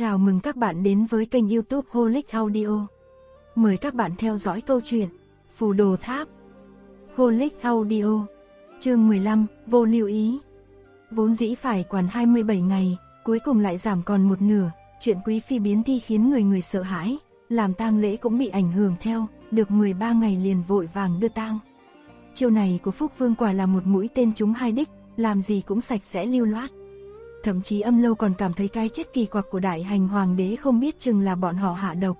Chào mừng các bạn đến với kênh YouTube Holic Audio. Mời các bạn theo dõi câu chuyện Phù Đồ Tháp. Holic Audio. Chương 15, vô lưu ý. Vốn dĩ phải quản 27 ngày, cuối cùng lại giảm còn một nửa, chuyện quý phi biến thi khiến người sợ hãi, làm tang lễ cũng bị ảnh hưởng theo, được 13 ngày liền vội vàng đưa tang. Chiêu này của Phúc Vương quả là một mũi tên trúng hai đích, làm gì cũng sạch sẽ lưu loát. Thậm chí Âm Lâu còn cảm thấy cái chết kỳ quặc của đại hành hoàng đế không biết chừng là bọn họ hạ độc.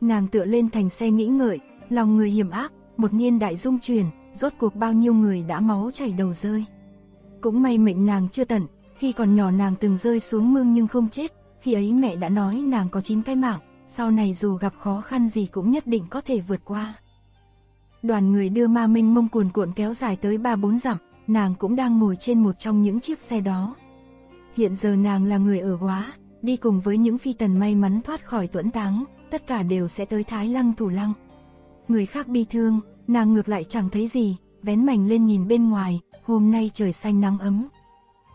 Nàng tựa lên thành xe nghĩ ngợi, lòng người hiểm ác, một nhiên đại dung chuyển, rốt cuộc bao nhiêu người đã máu chảy đầu rơi. Cũng may mệnh nàng chưa tận, khi còn nhỏ nàng từng rơi xuống mương nhưng không chết, khi ấy mẹ đã nói nàng có 9 cái mạng, sau này dù gặp khó khăn gì cũng nhất định có thể vượt qua. Đoàn người đưa ma minh mông cuồn cuộn kéo dài tới 3-4 dặm, nàng cũng đang ngồi trên một trong những chiếc xe đó. Hiện giờ nàng là người ở Hóa, đi cùng với những phi tần may mắn thoát khỏi tuẫn táng, tất cả đều sẽ tới Thái Lăng Thủ Lăng. Người khác bi thương, nàng ngược lại chẳng thấy gì, vén mành lên nhìn bên ngoài, hôm nay trời xanh nắng ấm.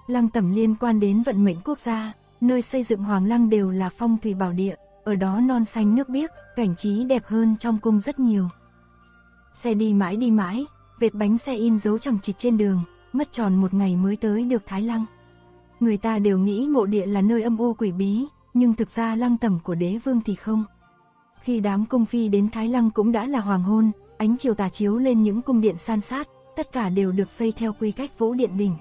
Lăng tẩm liên quan đến vận mệnh quốc gia, nơi xây dựng hoàng lăng đều là phong thủy bảo địa, ở đó non xanh nước biếc, cảnh trí đẹp hơn trong cung rất nhiều. Xe đi mãi, vệt bánh xe in dấu chằng chịt trên đường, mất tròn một ngày mới tới được Thái Lăng. Người ta đều nghĩ mộ địa là nơi âm u quỷ bí, nhưng thực ra lăng tẩm của đế vương thì không. Khi đám cung phi đến Thái Lăng cũng đã là hoàng hôn, ánh chiều tà chiếu lên những cung điện san sát, tất cả đều được xây theo quy cách Vũ Điện Đỉnh.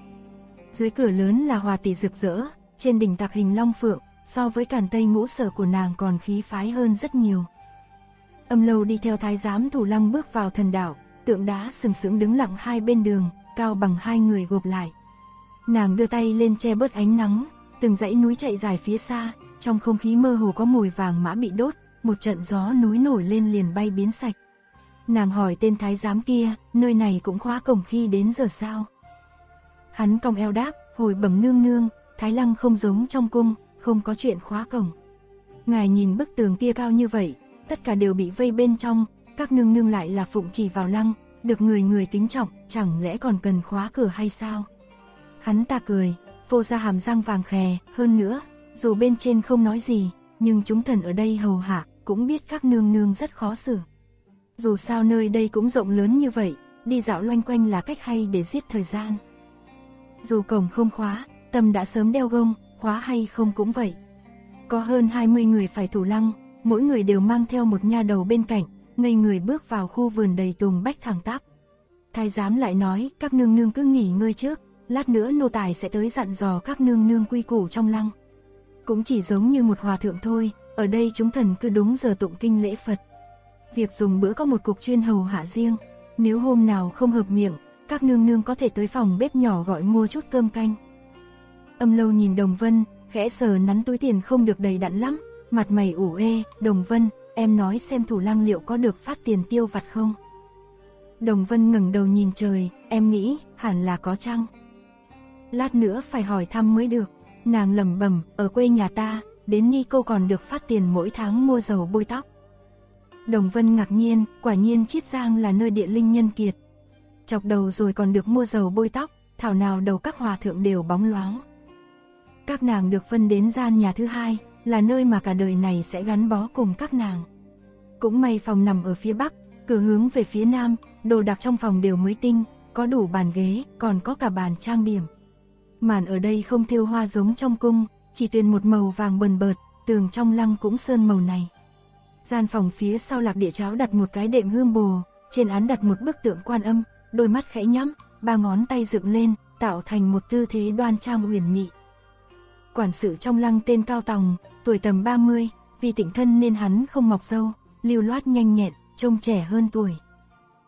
Dưới cửa lớn là hòa tỷ rực rỡ, trên đỉnh tạc hình long phượng, so với càn tây ngũ sở của nàng còn khí phái hơn rất nhiều. Âm Lâu đi theo thái giám Thủ Lăng bước vào thần đảo, tượng đá sừng sững đứng lặng hai bên đường, cao bằng hai người gộp lại. Nàng đưa tay lên che bớt ánh nắng, từng dãy núi chạy dài phía xa, trong không khí mơ hồ có mùi vàng mã bị đốt, một trận gió núi nổi lên liền bay biến sạch. Nàng hỏi tên thái giám kia, nơi này cũng khóa cổng khi đến giờ sao? Hắn cong eo đáp, hồi bẩm nương nương, Thái Lăng không giống trong cung, không có chuyện khóa cổng. Ngài nhìn bức tường kia cao như vậy, tất cả đều bị vây bên trong, các nương nương lại là phụng chỉ vào lăng, được người người kính trọng, chẳng lẽ còn cần khóa cửa hay sao? Hắn ta cười, phô ra hàm răng vàng khè, hơn nữa, dù bên trên không nói gì, nhưng chúng thần ở đây hầu hạ, cũng biết các nương nương rất khó xử. Dù sao nơi đây cũng rộng lớn như vậy, đi dạo loanh quanh là cách hay để giết thời gian. Dù cổng không khóa, tâm đã sớm đeo gông, khóa hay không cũng vậy. Có hơn 20 người phải Thủ Lăng, mỗi người đều mang theo một nha đầu bên cạnh, ngây người bước vào khu vườn đầy tùng bách thẳng tắp. Thái giám lại nói, các nương nương cứ nghỉ ngơi trước. Lát nữa nô tài sẽ tới dặn dò các nương nương quy củ trong lăng. Cũng chỉ giống như một hòa thượng thôi, ở đây chúng thần cứ đúng giờ tụng kinh lễ Phật. Việc dùng bữa có một cục chuyên hầu hạ riêng, nếu hôm nào không hợp miệng, các nương nương có thể tới phòng bếp nhỏ gọi mua chút cơm canh. Âm Lâu nhìn Đồng Vân, khẽ sờ nắn túi tiền không được đầy đặn lắm, mặt mày ủ ê, Đồng Vân, em nói xem Thủ Lăng liệu có được phát tiền tiêu vặt không? Đồng Vân ngẩng đầu nhìn trời, em nghĩ, hẳn là có chăng? Lát nữa phải hỏi thăm mới được. Nàng lẩm bẩm, ở quê nhà ta, đến ni cô còn được phát tiền mỗi tháng mua dầu bôi tóc. Đồng Vân ngạc nhiên, quả nhiên Chiết Giang là nơi địa linh nhân kiệt. Chọc đầu rồi còn được mua dầu bôi tóc, thảo nào đầu các hòa thượng đều bóng loáng. Các nàng được phân đến gian nhà thứ hai, là nơi mà cả đời này sẽ gắn bó cùng các nàng. Cũng may phòng nằm ở phía bắc, cửa hướng về phía nam, đồ đạc trong phòng đều mới tinh, có đủ bàn ghế, còn có cả bàn trang điểm. Màn ở đây không thêu hoa giống trong cung, chỉ tuyền một màu vàng bần bợt, tường trong lăng cũng sơn màu này. Gian phòng phía sau lạc địa cháo đặt một cái đệm hương bồ, trên án đặt một bức tượng Quan Âm, đôi mắt khẽ nhắm, ba ngón tay dựng lên, tạo thành một tư thế đoan trang uyển mị. Quản sự trong lăng tên Cao Tòng, tuổi tầm 30, vì tịnh thân nên hắn không mọc râu, lưu loát nhanh nhẹn, trông trẻ hơn tuổi.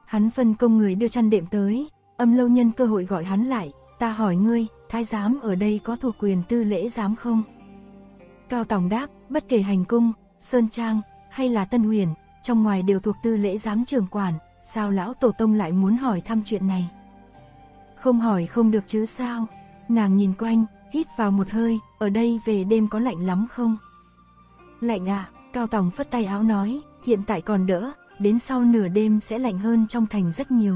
Hắn phân công người đưa chăn đệm tới, Âm Lâu nhân cơ hội gọi hắn lại, ta hỏi ngươi, thái giám ở đây có thuộc quyền tư lễ giám không? Cao Tòng đáp, bất kể hành cung, sơn trang hay là tân huyền, trong ngoài đều thuộc tư lễ giám trưởng quản, sao lão tổ tông lại muốn hỏi thăm chuyện này? Không hỏi không được chứ sao? Nàng nhìn quanh, hít vào một hơi, ở đây về đêm có lạnh lắm không? Lạnh à? Cao Tòng phất tay áo nói, hiện tại còn đỡ, đến sau nửa đêm sẽ lạnh hơn trong thành rất nhiều.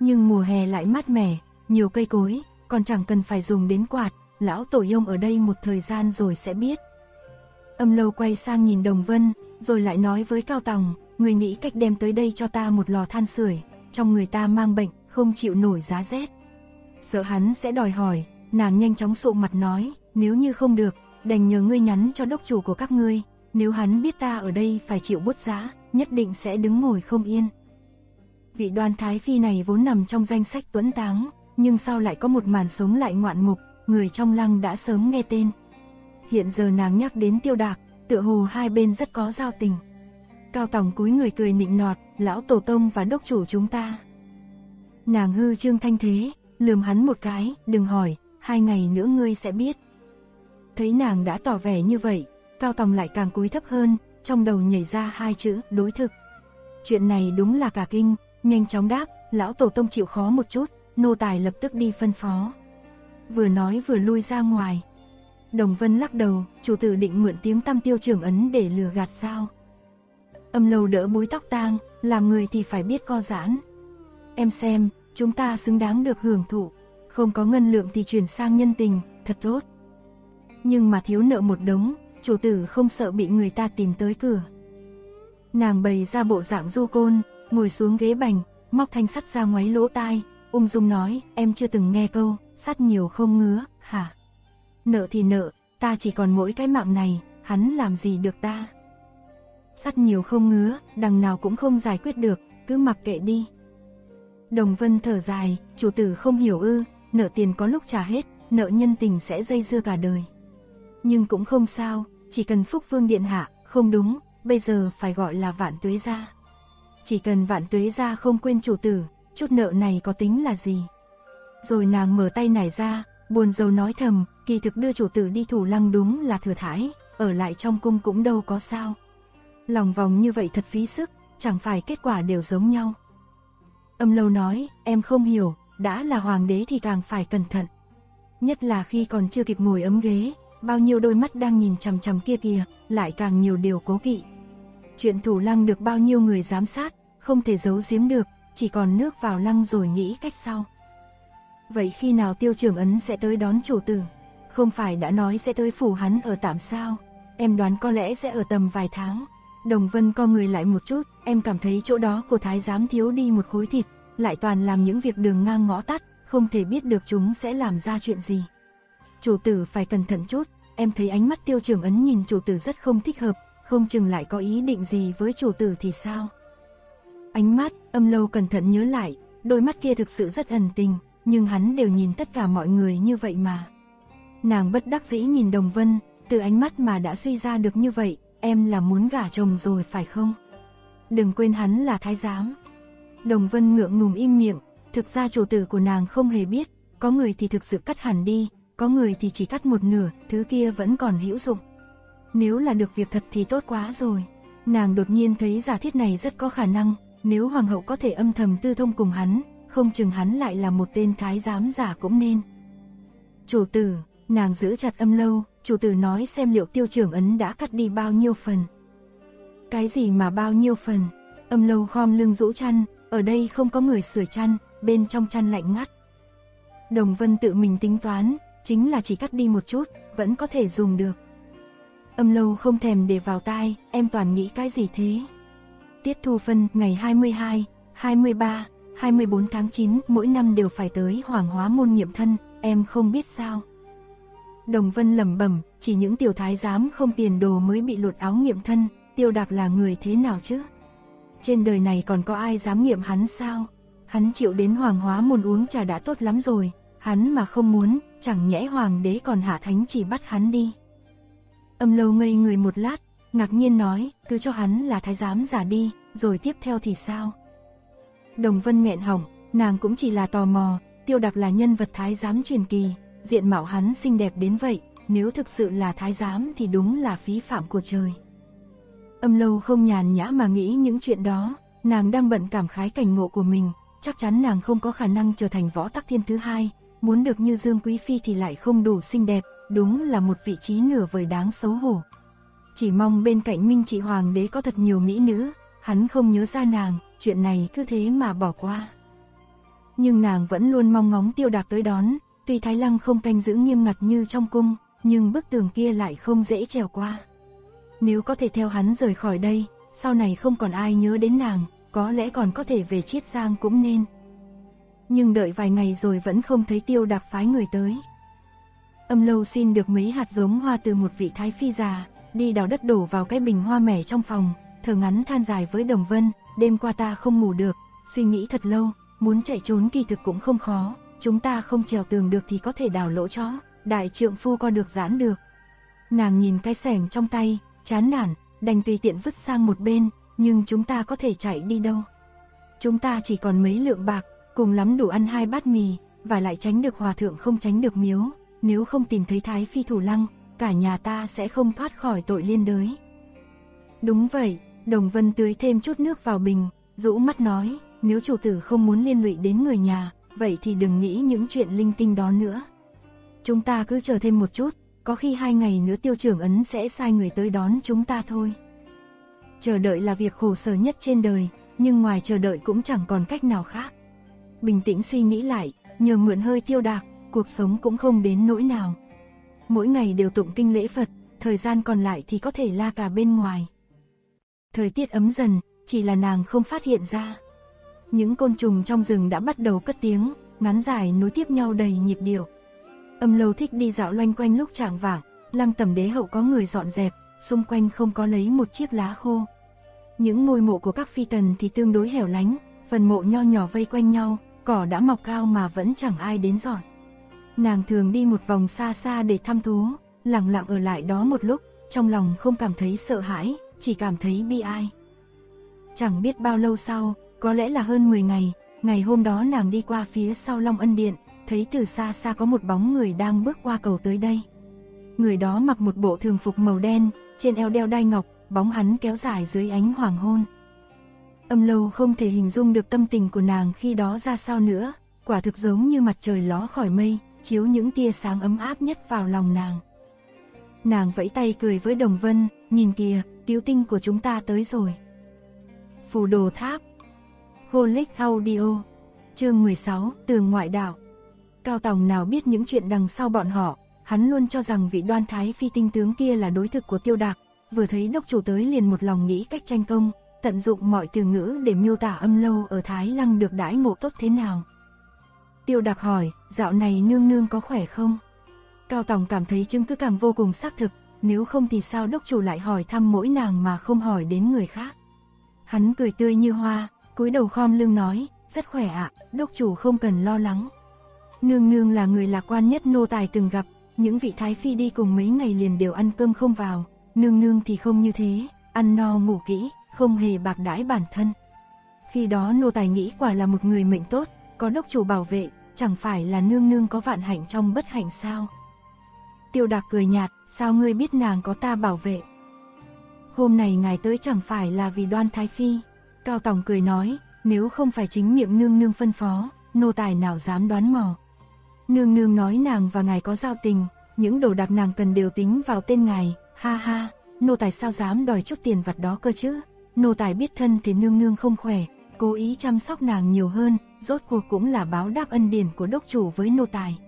Nhưng mùa hè lại mát mẻ, nhiều cây cối, còn chẳng cần phải dùng đến quạt, lão tổ yông ở đây một thời gian rồi sẽ biết. Âm Lâu quay sang nhìn Đồng Vân, rồi lại nói với Cao Tòng, người nghĩ cách đem tới đây cho ta một lò than sưởi, trong người ta mang bệnh, không chịu nổi giá rét. Sợ hắn sẽ đòi hỏi, nàng nhanh chóng sụ mặt nói, nếu như không được, đành nhờ ngươi nhắn cho đốc chủ của các ngươi, nếu hắn biết ta ở đây phải chịu buốt giá, nhất định sẽ đứng ngồi không yên. Vị Đoan Thái Phi này vốn nằm trong danh sách tuấn táng, nhưng sau lại có một màn sống lại ngoạn mục, người trong lăng đã sớm nghe tên. Hiện giờ nàng nhắc đến Tiêu Đạc, tựa hồ hai bên rất có giao tình. Cao Tòng cúi người cười nịnh nọt, lão tổ tông và đốc chủ chúng ta. Nàng hư trương thanh thế, lườm hắn một cái, đừng hỏi, 2 ngày nữa ngươi sẽ biết. Thấy nàng đã tỏ vẻ như vậy, Cao Tòng lại càng cúi thấp hơn, trong đầu nhảy ra 2 chữ, đối thực. Chuyện này đúng là cả kinh, nhanh chóng đáp, lão tổ tông chịu khó một chút, nô tài lập tức đi phân phó. Vừa nói vừa lui ra ngoài. Đồng Vân lắc đầu, chủ tử định mượn tiếng tăm Tiêu trưởng ấn để lừa gạt sao? Âm Lâu đỡ búi tóc tang, làm người thì phải biết co giãn. Em xem, chúng ta xứng đáng được hưởng thụ, không có ngân lượng thì chuyển sang nhân tình, thật tốt. Nhưng mà thiếu nợ một đống, chủ tử không sợ bị người ta tìm tới cửa. Nàng bày ra bộ dạng du côn, ngồi xuống ghế bành, móc thanh sắt ra ngoáy lỗ tai, ung dung nói, em chưa từng nghe câu, sắt nhiều không ngứa, hả? Nợ thì nợ, ta chỉ còn mỗi cái mạng này, hắn làm gì được ta? Sắt nhiều không ngứa, đằng nào cũng không giải quyết được, cứ mặc kệ đi. Đồng Vân thở dài, chủ tử không hiểu ư, nợ tiền có lúc trả hết, nợ nhân tình sẽ dây dưa cả đời. Nhưng cũng không sao, chỉ cần Phúc Vương điện hạ, không đúng, bây giờ phải gọi là Vạn Tuế gia. Chỉ cần Vạn Tuế gia không quên chủ tử, chút nợ này có tính là gì? Rồi nàng mở tay nải ra, buồn rầu nói thầm, kỳ thực đưa chủ tử đi thủ lăng đúng là thừa thãi, ở lại trong cung cũng đâu có sao. Lòng vòng như vậy thật phí sức, chẳng phải kết quả đều giống nhau. Âm Lâu nói, em không hiểu, đã là hoàng đế thì càng phải cẩn thận. Nhất là khi còn chưa kịp ngồi ấm ghế, bao nhiêu đôi mắt đang nhìn chằm chằm kia kìa, lại càng nhiều điều cố kỵ. Chuyện thủ lăng được bao nhiêu người giám sát, không thể giấu giếm được, chỉ còn nước vào lăng rồi nghĩ cách sau. Vậy khi nào Tiêu trưởng ấn sẽ tới đón chủ tử? Không phải đã nói sẽ tới phủ hắn ở tạm sao? Em đoán có lẽ sẽ ở tầm vài tháng. Đồng Vân co người lại một chút, em cảm thấy chỗ đó của thái giám thiếu đi một khối thịt, lại toàn làm những việc đường ngang ngõ tắt, không thể biết được chúng sẽ làm ra chuyện gì. Chủ tử phải cẩn thận chút, em thấy ánh mắt Tiêu trưởng ấn nhìn chủ tử rất không thích hợp, không chừng lại có ý định gì với chủ tử thì sao? Ánh mắt, Âm Lâu cẩn thận nhớ lại, đôi mắt kia thực sự rất ẩn tình, nhưng hắn đều nhìn tất cả mọi người như vậy mà. Nàng bất đắc dĩ nhìn Đồng Vân, từ ánh mắt mà đã suy ra được như vậy, em là muốn gả chồng rồi phải không? Đừng quên hắn là thái giám. Đồng Vân ngượng ngùng im miệng, thực ra chủ tử của nàng không hề biết, có người thì thực sự cắt hẳn đi, có người thì chỉ cắt một nửa, thứ kia vẫn còn hữu dụng. Nếu là được việc thật thì tốt quá rồi. Nàng đột nhiên thấy giả thiết này rất có khả năng, nếu hoàng hậu có thể âm thầm tư thông cùng hắn, không chừng hắn lại là một tên thái giám giả cũng nên. Chủ tử, nàng giữ chặt Âm Lâu, chủ tử nói xem liệu Tiêu trưởng ấn đã cắt đi bao nhiêu phần. Cái gì mà bao nhiêu phần? Âm Lâu khom lưng rũ chăn, ở đây không có người sửa chăn, bên trong chăn lạnh ngắt. Đồng Vân tự mình tính toán, chính là chỉ cắt đi một chút, vẫn có thể dùng được. Âm Lâu không thèm để vào tai, em toàn nghĩ cái gì thế? Tiết thu phân ngày 22, 23, 24 tháng 9 mỗi năm đều phải tới Hoàng Hóa Môn nghiệm thân, em không biết sao? Đồng Vân lẩm bẩm, chỉ những tiểu thái giám không tiền đồ mới bị lột áo nghiệm thân, Tiêu Đạc là người thế nào chứ? Trên đời này còn có ai dám nghiệm hắn sao? Hắn chịu đến Hoàng Hóa Môn uống trà đã tốt lắm rồi, hắn mà không muốn, chẳng nhẽ hoàng đế còn hạ thánh chỉ bắt hắn đi. Âm Lâu ngây người một lát, ngạc nhiên nói, cứ cho hắn là thái giám giả đi, rồi tiếp theo thì sao? Đồng Vân nghẹn họng, nàng cũng chỉ là tò mò, Tiêu Đạc là nhân vật thái giám truyền kỳ, diện mạo hắn xinh đẹp đến vậy, nếu thực sự là thái giám thì đúng là phí phạm của trời. Âm Lâu không nhàn nhã mà nghĩ những chuyện đó, nàng đang bận cảm khái cảnh ngộ của mình, chắc chắn nàng không có khả năng trở thành Võ Tắc Thiên thứ hai, muốn được như Dương Quý Phi thì lại không đủ xinh đẹp, đúng là một vị trí nửa vời đáng xấu hổ. Chỉ mong bên cạnh Minh Trị hoàng đế có thật nhiều mỹ nữ, hắn không nhớ ra nàng, chuyện này cứ thế mà bỏ qua. Nhưng nàng vẫn luôn mong ngóng Tiêu Đạc tới đón, tuy Thái Lăng không canh giữ nghiêm ngặt như trong cung, nhưng bức tường kia lại không dễ trèo qua. Nếu có thể theo hắn rời khỏi đây, sau này không còn ai nhớ đến nàng, có lẽ còn có thể về Chiết Giang cũng nên. Nhưng đợi vài ngày rồi vẫn không thấy Tiêu Đạc phái người tới. Âm Lâu xin được mấy hạt giống hoa từ một vị thái phi già, đi đào đất đổ vào cái bình hoa mẻ trong phòng, thở ngắn than dài với Đồng Vân, đêm qua ta không ngủ được, suy nghĩ thật lâu, muốn chạy trốn kỳ thực cũng không khó, chúng ta không trèo tường được thì có thể đào lỗ chó, đại trượng phu co được giãn được. Nàng nhìn cái xẻng trong tay, chán nản, đành tùy tiện vứt sang một bên, nhưng chúng ta có thể chạy đi đâu? Chúng ta chỉ còn mấy lượng bạc, cùng lắm đủ ăn 2 bát mì, và lại tránh được hòa thượng không tránh được miếu, nếu không tìm thấy Thái Phi Thủ Lăng, cả nhà ta sẽ không thoát khỏi tội liên đới. Đúng vậy, Đồng Vân tưới thêm chút nước vào bình, rũ mắt nói, nếu chủ tử không muốn liên lụy đến người nhà, vậy thì đừng nghĩ những chuyện linh tinh đó nữa. Chúng ta cứ chờ thêm một chút, có khi 2 ngày nữa Tiêu trưởng ấn sẽ sai người tới đón chúng ta thôi. Chờ đợi là việc khổ sở nhất trên đời, nhưng ngoài chờ đợi cũng chẳng còn cách nào khác. Bình tĩnh suy nghĩ lại, nhờ mượn hơi Tiêu Đạc, cuộc sống cũng không đến nỗi nào. Mỗi ngày đều tụng kinh lễ Phật, thời gian còn lại thì có thể la cà bên ngoài. Thời tiết ấm dần, chỉ là nàng không phát hiện ra. Những côn trùng trong rừng đã bắt đầu cất tiếng, ngắn dài nối tiếp nhau đầy nhịp điệu. Âm Lâu thích đi dạo loanh quanh lúc chạng vạng, Lăng Tẩm Đế hậu có người dọn dẹp, xung quanh không có lấy một chiếc lá khô. Những ngôi mộ của các phi tần thì tương đối hẻo lánh, phần mộ nho nhỏ vây quanh nhau, cỏ đã mọc cao mà vẫn chẳng ai đến dọn. Nàng thường đi một vòng xa xa để thăm thú, lặng lặng ở lại đó một lúc, trong lòng không cảm thấy sợ hãi, chỉ cảm thấy bi ai. Chẳng biết bao lâu sau, có lẽ là hơn 10 ngày, ngày hôm đó nàng đi qua phía sau Long Ân Điện, thấy từ xa xa có một bóng người đang bước qua cầu tới đây. Người đó mặc một bộ thường phục màu đen, trên eo đeo đai ngọc, bóng hắn kéo dài dưới ánh hoàng hôn. Âm Lâu không thể hình dung được tâm tình của nàng khi đó ra sao nữa, quả thực giống như mặt trời ló khỏi mây, chiếu những tia sáng ấm áp nhất vào lòng nàng. Nàng vẫy tay cười với Đồng Vân, nhìn kìa, cứu tinh của chúng ta tới rồi. Phù Đồ Tháp, Holic Audio, chương 16, Tường Ngoại Đạo. Cao Tòng nào biết những chuyện đằng sau bọn họ, hắn luôn cho rằng vị đoan thái phi tinh tướng kia là đối thực của Tiêu Đạc, vừa thấy đốc chủ tới liền một lòng nghĩ cách tranh công, tận dụng mọi từ ngữ để miêu tả Âm Lâu ở Thái Lăng được đãi ngộ tốt thế nào. Tiêu Đạc hỏi, dạo này nương nương có khỏe không? Cao Tòng cảm thấy chứng cứ càng vô cùng xác thực, nếu không thì sao đốc chủ lại hỏi thăm mỗi nàng mà không hỏi đến người khác. Hắn cười tươi như hoa, cúi đầu khom lưng nói, rất khỏe ạ, đốc chủ không cần lo lắng. Nương nương là người lạc quan nhất nô tài từng gặp, những vị thái phi đi cùng mấy ngày liền đều ăn cơm không vào, nương nương thì không như thế, ăn no ngủ kỹ, không hề bạc đãi bản thân. Khi đó nô tài nghĩ quả là một người mệnh tốt, có đốc chủ bảo vệ, chẳng phải là nương nương có vạn hạnh trong bất hạnh sao? Tiêu Đạc cười nhạt, sao ngươi biết nàng có ta bảo vệ? Hôm nay ngài tới chẳng phải là vì đoan thái phi? Cao Tòng cười nói, nếu không phải chính miệng nương nương phân phó, nô tài nào dám đoán mò. Nương nương nói nàng và ngài có giao tình, những đồ đạc nàng cần đều tính vào tên ngài, ha ha, nô tài sao dám đòi chút tiền vặt đó cơ chứ. Nô tài biết thân thì nương nương không khỏe, cố ý chăm sóc nàng nhiều hơn, rốt cuộc cũng là báo đáp ân điển của đốc chủ với nô tài.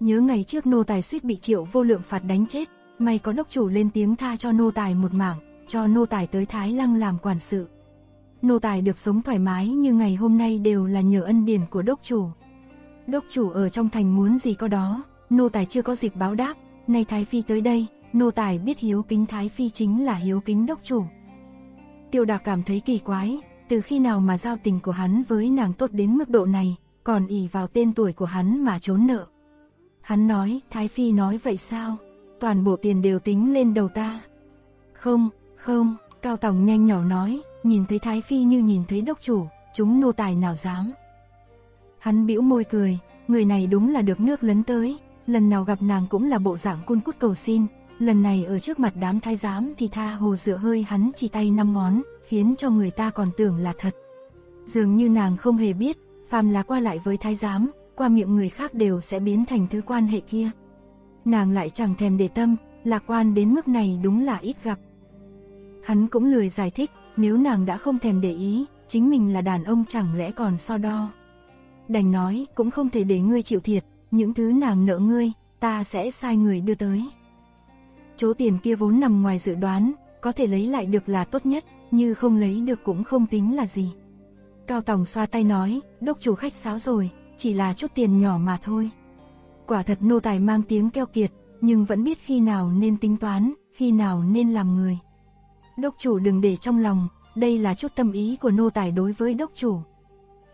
Nhớ ngày trước nô tài suýt bị Triệu Vô Lượng phạt đánh chết, may có đốc chủ lên tiếng tha cho nô tài một mảng, cho nô tài tới Thái Lăng làm quản sự. Nô tài được sống thoải mái như ngày hôm nay đều là nhờ ân điển của đốc chủ. Đốc chủ ở trong thành muốn gì có đó, nô tài chưa có dịp báo đáp, nay Thái Phi tới đây, nô tài biết hiếu kính Thái Phi chính là hiếu kính đốc chủ. Tiêu Đạc cảm thấy kỳ quái, từ khi nào mà giao tình của hắn với nàng tốt đến mức độ này, còn ỷ vào tên tuổi của hắn mà trốn nợ. Hắn nói, Thái Phi nói vậy sao, toàn bộ tiền đều tính lên đầu ta. Không, Cao Tòng nhanh nhỏ nói, nhìn thấy Thái Phi như nhìn thấy đốc chủ, chúng nô tài nào dám. Hắn bĩu môi cười, người này đúng là được nước lấn tới, lần nào gặp nàng cũng là bộ dạng cun cút cầu xin, lần này ở trước mặt đám thái giám thì tha hồ dựa hơi hắn chỉ tay 5 ngón, khiến cho người ta còn tưởng là thật. Dường như nàng không hề biết, phàm là qua lại với thái giám, qua miệng người khác đều sẽ biến thành thứ quan hệ kia. Nàng lại chẳng thèm để tâm, lạc quan đến mức này đúng là ít gặp. Hắn cũng lười giải thích, nếu nàng đã không thèm để ý, chính mình là đàn ông chẳng lẽ còn so đo. Đành nói, cũng không thể để ngươi chịu thiệt, những thứ nàng nợ ngươi, ta sẽ sai người đưa tới. Chỗ tiền kia vốn nằm ngoài dự đoán, có thể lấy lại được là tốt nhất, như không lấy được cũng không tính là gì. Cao Tòng xoa tay nói, đốc chủ khách sáo rồi, chỉ là chút tiền nhỏ mà thôi. Quả thật nô tài mang tiếng keo kiệt, nhưng vẫn biết khi nào nên tính toán, khi nào nên làm người. Đốc chủ đừng để trong lòng, đây là chút tâm ý của nô tài đối với đốc chủ.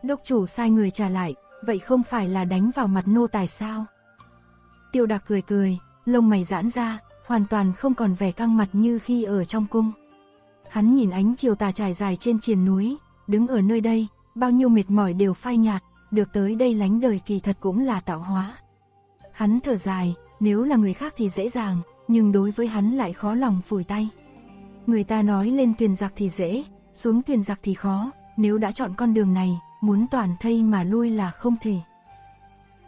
Đốc chủ sai người trả lại, vậy không phải là đánh vào mặt nô tài sao? Tiêu Đạc cười cười, lông mày giãn ra, hoàn toàn không còn vẻ căng mặt như khi ở trong cung. Hắn nhìn ánh chiều tà trải dài trên triền núi, đứng ở nơi đây, bao nhiêu mệt mỏi đều phai nhạt, được tới đây lánh đời kỳ thật cũng là tạo hóa. Hắn thở dài, nếu là người khác thì dễ dàng, nhưng đối với hắn lại khó lòng phủi tay. Người ta nói lên thuyền giặc thì dễ, xuống thuyền giặc thì khó, nếu đã chọn con đường này, muốn toàn thây mà lui là không thể.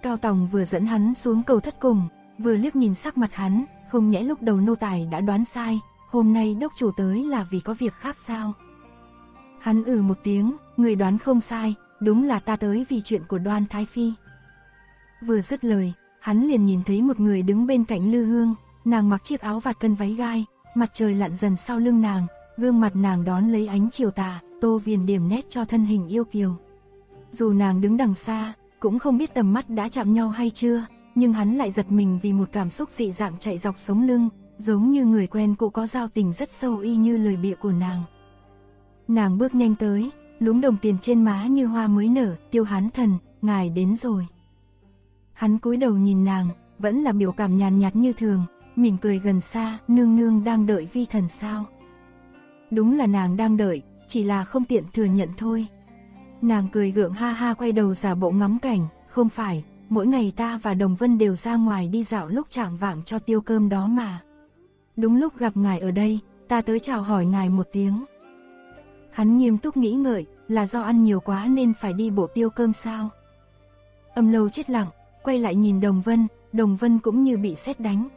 Cao Tòng vừa dẫn hắn xuống cầu thất cùng, vừa liếc nhìn sắc mặt hắn, không nhẽ lúc đầu nô tài đã đoán sai, hôm nay đốc chủ tới là vì có việc khác sao? Hắn ừ một tiếng, người đoán không sai, đúng là ta tới vì chuyện của Đoan Thái Phi. Vừa dứt lời, hắn liền nhìn thấy một người đứng bên cạnh Lư Hương, nàng mặc chiếc áo vạt cân váy gai, mặt trời lặn dần sau lưng nàng, gương mặt nàng đón lấy ánh chiều tà, tô viền điểm nét cho thân hình yêu kiều. Dù nàng đứng đằng xa, cũng không biết tầm mắt đã chạm nhau hay chưa, nhưng hắn lại giật mình vì một cảm xúc dị dạng chạy dọc sống lưng, giống như người quen cũ có giao tình rất sâu y như lời bịa của nàng. Nàng bước nhanh tới, lúm đồng tiền trên má như hoa mới nở, Tiêu Hán Thần, ngài đến rồi. Hắn cúi đầu nhìn nàng, vẫn là biểu cảm nhàn nhạt như thường, mỉm cười gần xa, nương nương đang đợi vi thần sao? Đúng là nàng đang đợi, chỉ là không tiện thừa nhận thôi. Nàng cười gượng ha ha quay đầu giả bộ ngắm cảnh, không phải, mỗi ngày ta và Đồng Vân đều ra ngoài đi dạo lúc chạng vạng cho tiêu cơm đó mà. Đúng lúc gặp ngài ở đây, ta tới chào hỏi ngài một tiếng. Hắn nghiêm túc nghĩ ngợi, là do ăn nhiều quá nên phải đi bộ tiêu cơm sao? Âm Lâu chết lặng, quay lại nhìn Đồng Vân cũng như bị sét đánh.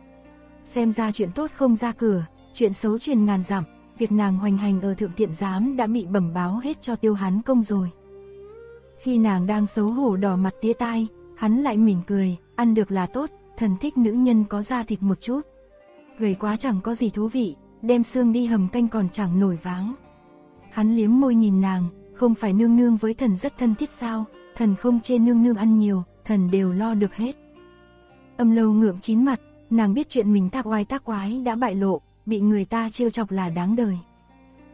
Xem ra chuyện tốt không ra cửa, chuyện xấu truyền ngàn dặm, việc nàng hoành hành ở Thượng Thiện Giám đã bị bẩm báo hết cho Tiêu Hán Công rồi. Khi nàng đang xấu hổ đỏ mặt tía tai, hắn lại mỉm cười, ăn được là tốt, thần thích nữ nhân có da thịt một chút. Gầy quá chẳng có gì thú vị, đem xương đi hầm canh còn chẳng nổi váng. Hắn liếm môi nhìn nàng, không phải nương nương với thần rất thân thiết sao, thần không chê nương nương ăn nhiều, thần đều lo được hết. Âm Lâu ngượng chín mặt, nàng biết chuyện mình tác oai tác quái đã bại lộ, bị người ta trêu chọc là đáng đời.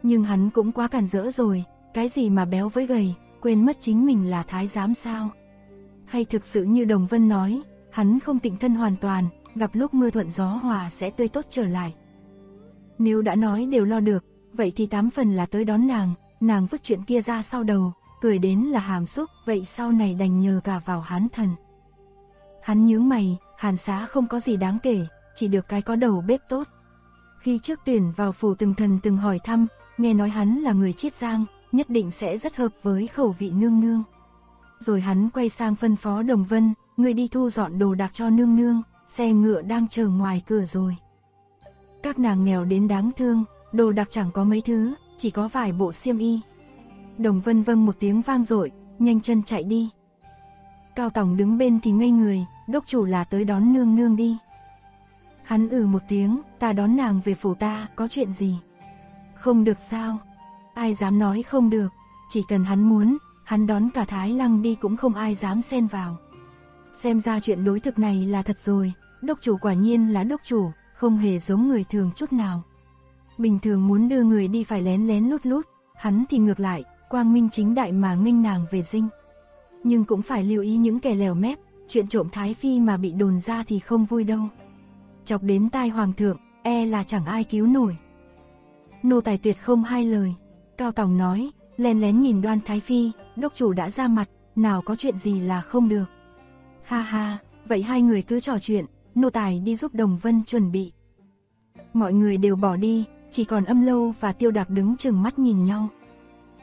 Nhưng hắn cũng quá cản rỡ rồi, cái gì mà béo với gầy, quên mất chính mình là thái giám sao? Hay thực sự như Đồng Vân nói, hắn không tịnh thân hoàn toàn, gặp lúc mưa thuận gió hòa sẽ tươi tốt trở lại. Nếu đã nói đều lo được, vậy thì 8 phần là tới đón nàng vứt chuyện kia ra sau đầu, cười đến là hàm xúc, vậy sau này đành nhờ cả vào Hán Thần. Hắn nhíu mày, Hàn Xá không có gì đáng kể, chỉ được cái có đầu bếp tốt. Khi trước tuyển vào phủ từng thần từng hỏi thăm, nghe nói hắn là người Chiết Giang, nhất định sẽ rất hợp với khẩu vị nương nương. Rồi hắn quay sang phân phó Đồng Vân, người đi thu dọn đồ đạc cho nương nương, xe ngựa đang chờ ngoài cửa rồi. Các nàng nghèo đến đáng thương, đồ đạc chẳng có mấy thứ, chỉ có vài bộ xiêm y. Đồng Vân vâng một tiếng vang dội, nhanh chân chạy đi. Cao Tòng đứng bên thì ngây người, đốc chủ là tới đón nương nương đi. Hắn ừ một tiếng, ta đón nàng về phủ ta, có chuyện gì? Không được sao? Ai dám nói không được, chỉ cần hắn muốn, hắn đón cả Thái Lăng đi cũng không ai dám xen vào. Xem ra chuyện đối thực này là thật rồi, đốc chủ quả nhiên là đốc chủ, không hề giống người thường chút nào. Bình thường muốn đưa người đi phải lén lén lút lút, hắn thì ngược lại, quang minh chính đại mà nghênh nàng về dinh. Nhưng cũng phải lưu ý những kẻ lèo mép, chuyện trộm Thái Phi mà bị đồn ra thì không vui đâu. Chọc đến tai hoàng thượng, e là chẳng ai cứu nổi. Nô tài tuyệt không hai lời, Cao Tòng nói, lén lén nhìn Đoan Thái Phi, đốc chủ đã ra mặt, nào có chuyện gì là không được. Ha ha, vậy hai người cứ trò chuyện, nô tài đi giúp Đồng Vân chuẩn bị. Mọi người đều bỏ đi, chỉ còn Âm Lâu và Tiêu Đạc đứng chừng mắt nhìn nhau.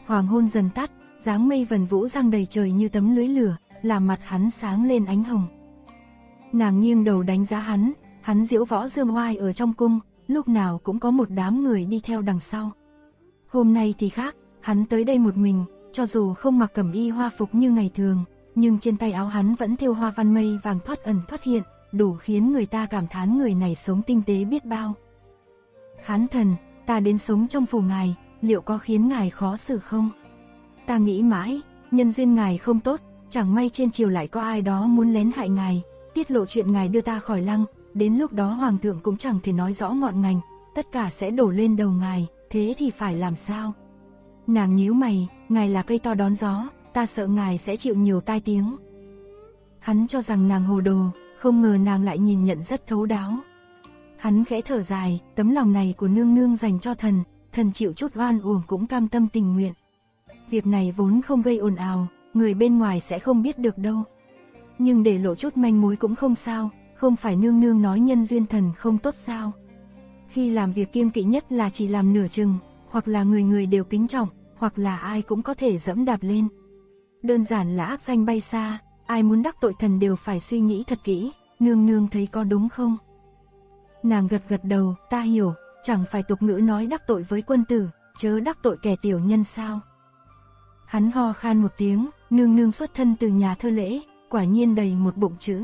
Hoàng hôn dần tắt, dáng mây vần vũ giăng đầy trời như tấm lưới lửa, làm mặt hắn sáng lên ánh hồng. Nàng nghiêng đầu đánh giá hắn, hắn diễu võ dương oai ở trong cung, lúc nào cũng có một đám người đi theo đằng sau. Hôm nay thì khác, hắn tới đây một mình, cho dù không mặc cẩm y hoa phục như ngày thường, nhưng trên tay áo hắn vẫn thêu hoa văn mây vàng thoát ẩn thoát hiện, đủ khiến người ta cảm thán người này sống tinh tế biết bao. Hán Thần, ta đến sống trong phủ ngài, liệu có khiến ngài khó xử không? Ta nghĩ mãi, nhân duyên ngài không tốt, chẳng may trên triều lại có ai đó muốn lén hại ngài, tiết lộ chuyện ngài đưa ta khỏi lăng, đến lúc đó hoàng thượng cũng chẳng thể nói rõ ngọn ngành, tất cả sẽ đổ lên đầu ngài, thế thì phải làm sao? Nàng nhíu mày, ngài là cây to đón gió, ta sợ ngài sẽ chịu nhiều tai tiếng. Hắn cho rằng nàng hồ đồ, không ngờ nàng lại nhìn nhận rất thấu đáo. Hắn khẽ thở dài, tấm lòng này của nương nương dành cho thần, thần chịu chút oan uổng cũng cam tâm tình nguyện. Việc này vốn không gây ồn ào, người bên ngoài sẽ không biết được đâu. Nhưng để lộ chút manh mối cũng không sao, không phải nương nương nói nhân duyên thần không tốt sao? Khi làm việc kiêng kỵ nhất là chỉ làm nửa chừng, hoặc là người người đều kính trọng, hoặc là ai cũng có thể dẫm đạp lên. Đơn giản là ác danh bay xa, ai muốn đắc tội thần đều phải suy nghĩ thật kỹ, nương nương thấy có đúng không? Nàng gật gật đầu, ta hiểu, chẳng phải tục ngữ nói đắc tội với quân tử, chớ đắc tội kẻ tiểu nhân sao? Hắn ho khan một tiếng, nương nương xuất thân từ nhà thơ lễ, quả nhiên đầy một bụng chữ.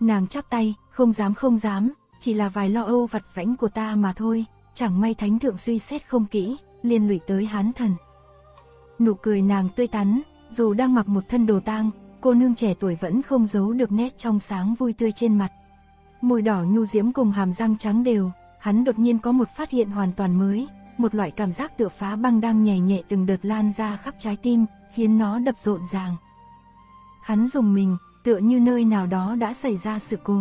Nàng chắp tay, không dám, chỉ là vài lo âu vặt vãnh của ta mà thôi, chẳng may thánh thượng suy xét không kỹ, liên lụy tới hán thần. Nụ cười nàng tươi tắn, dù đang mặc một thân đồ tang, cô nương trẻ tuổi vẫn không giấu được nét trong sáng vui tươi trên mặt. Môi đỏ nhu diễm cùng hàm răng trắng đều, hắn đột nhiên có một phát hiện hoàn toàn mới, một loại cảm giác tựa phá băng đang nhảy nhẹ từng đợt lan ra khắp trái tim, khiến nó đập rộn ràng. Hắn rùng mình, tựa như nơi nào đó đã xảy ra sự cố.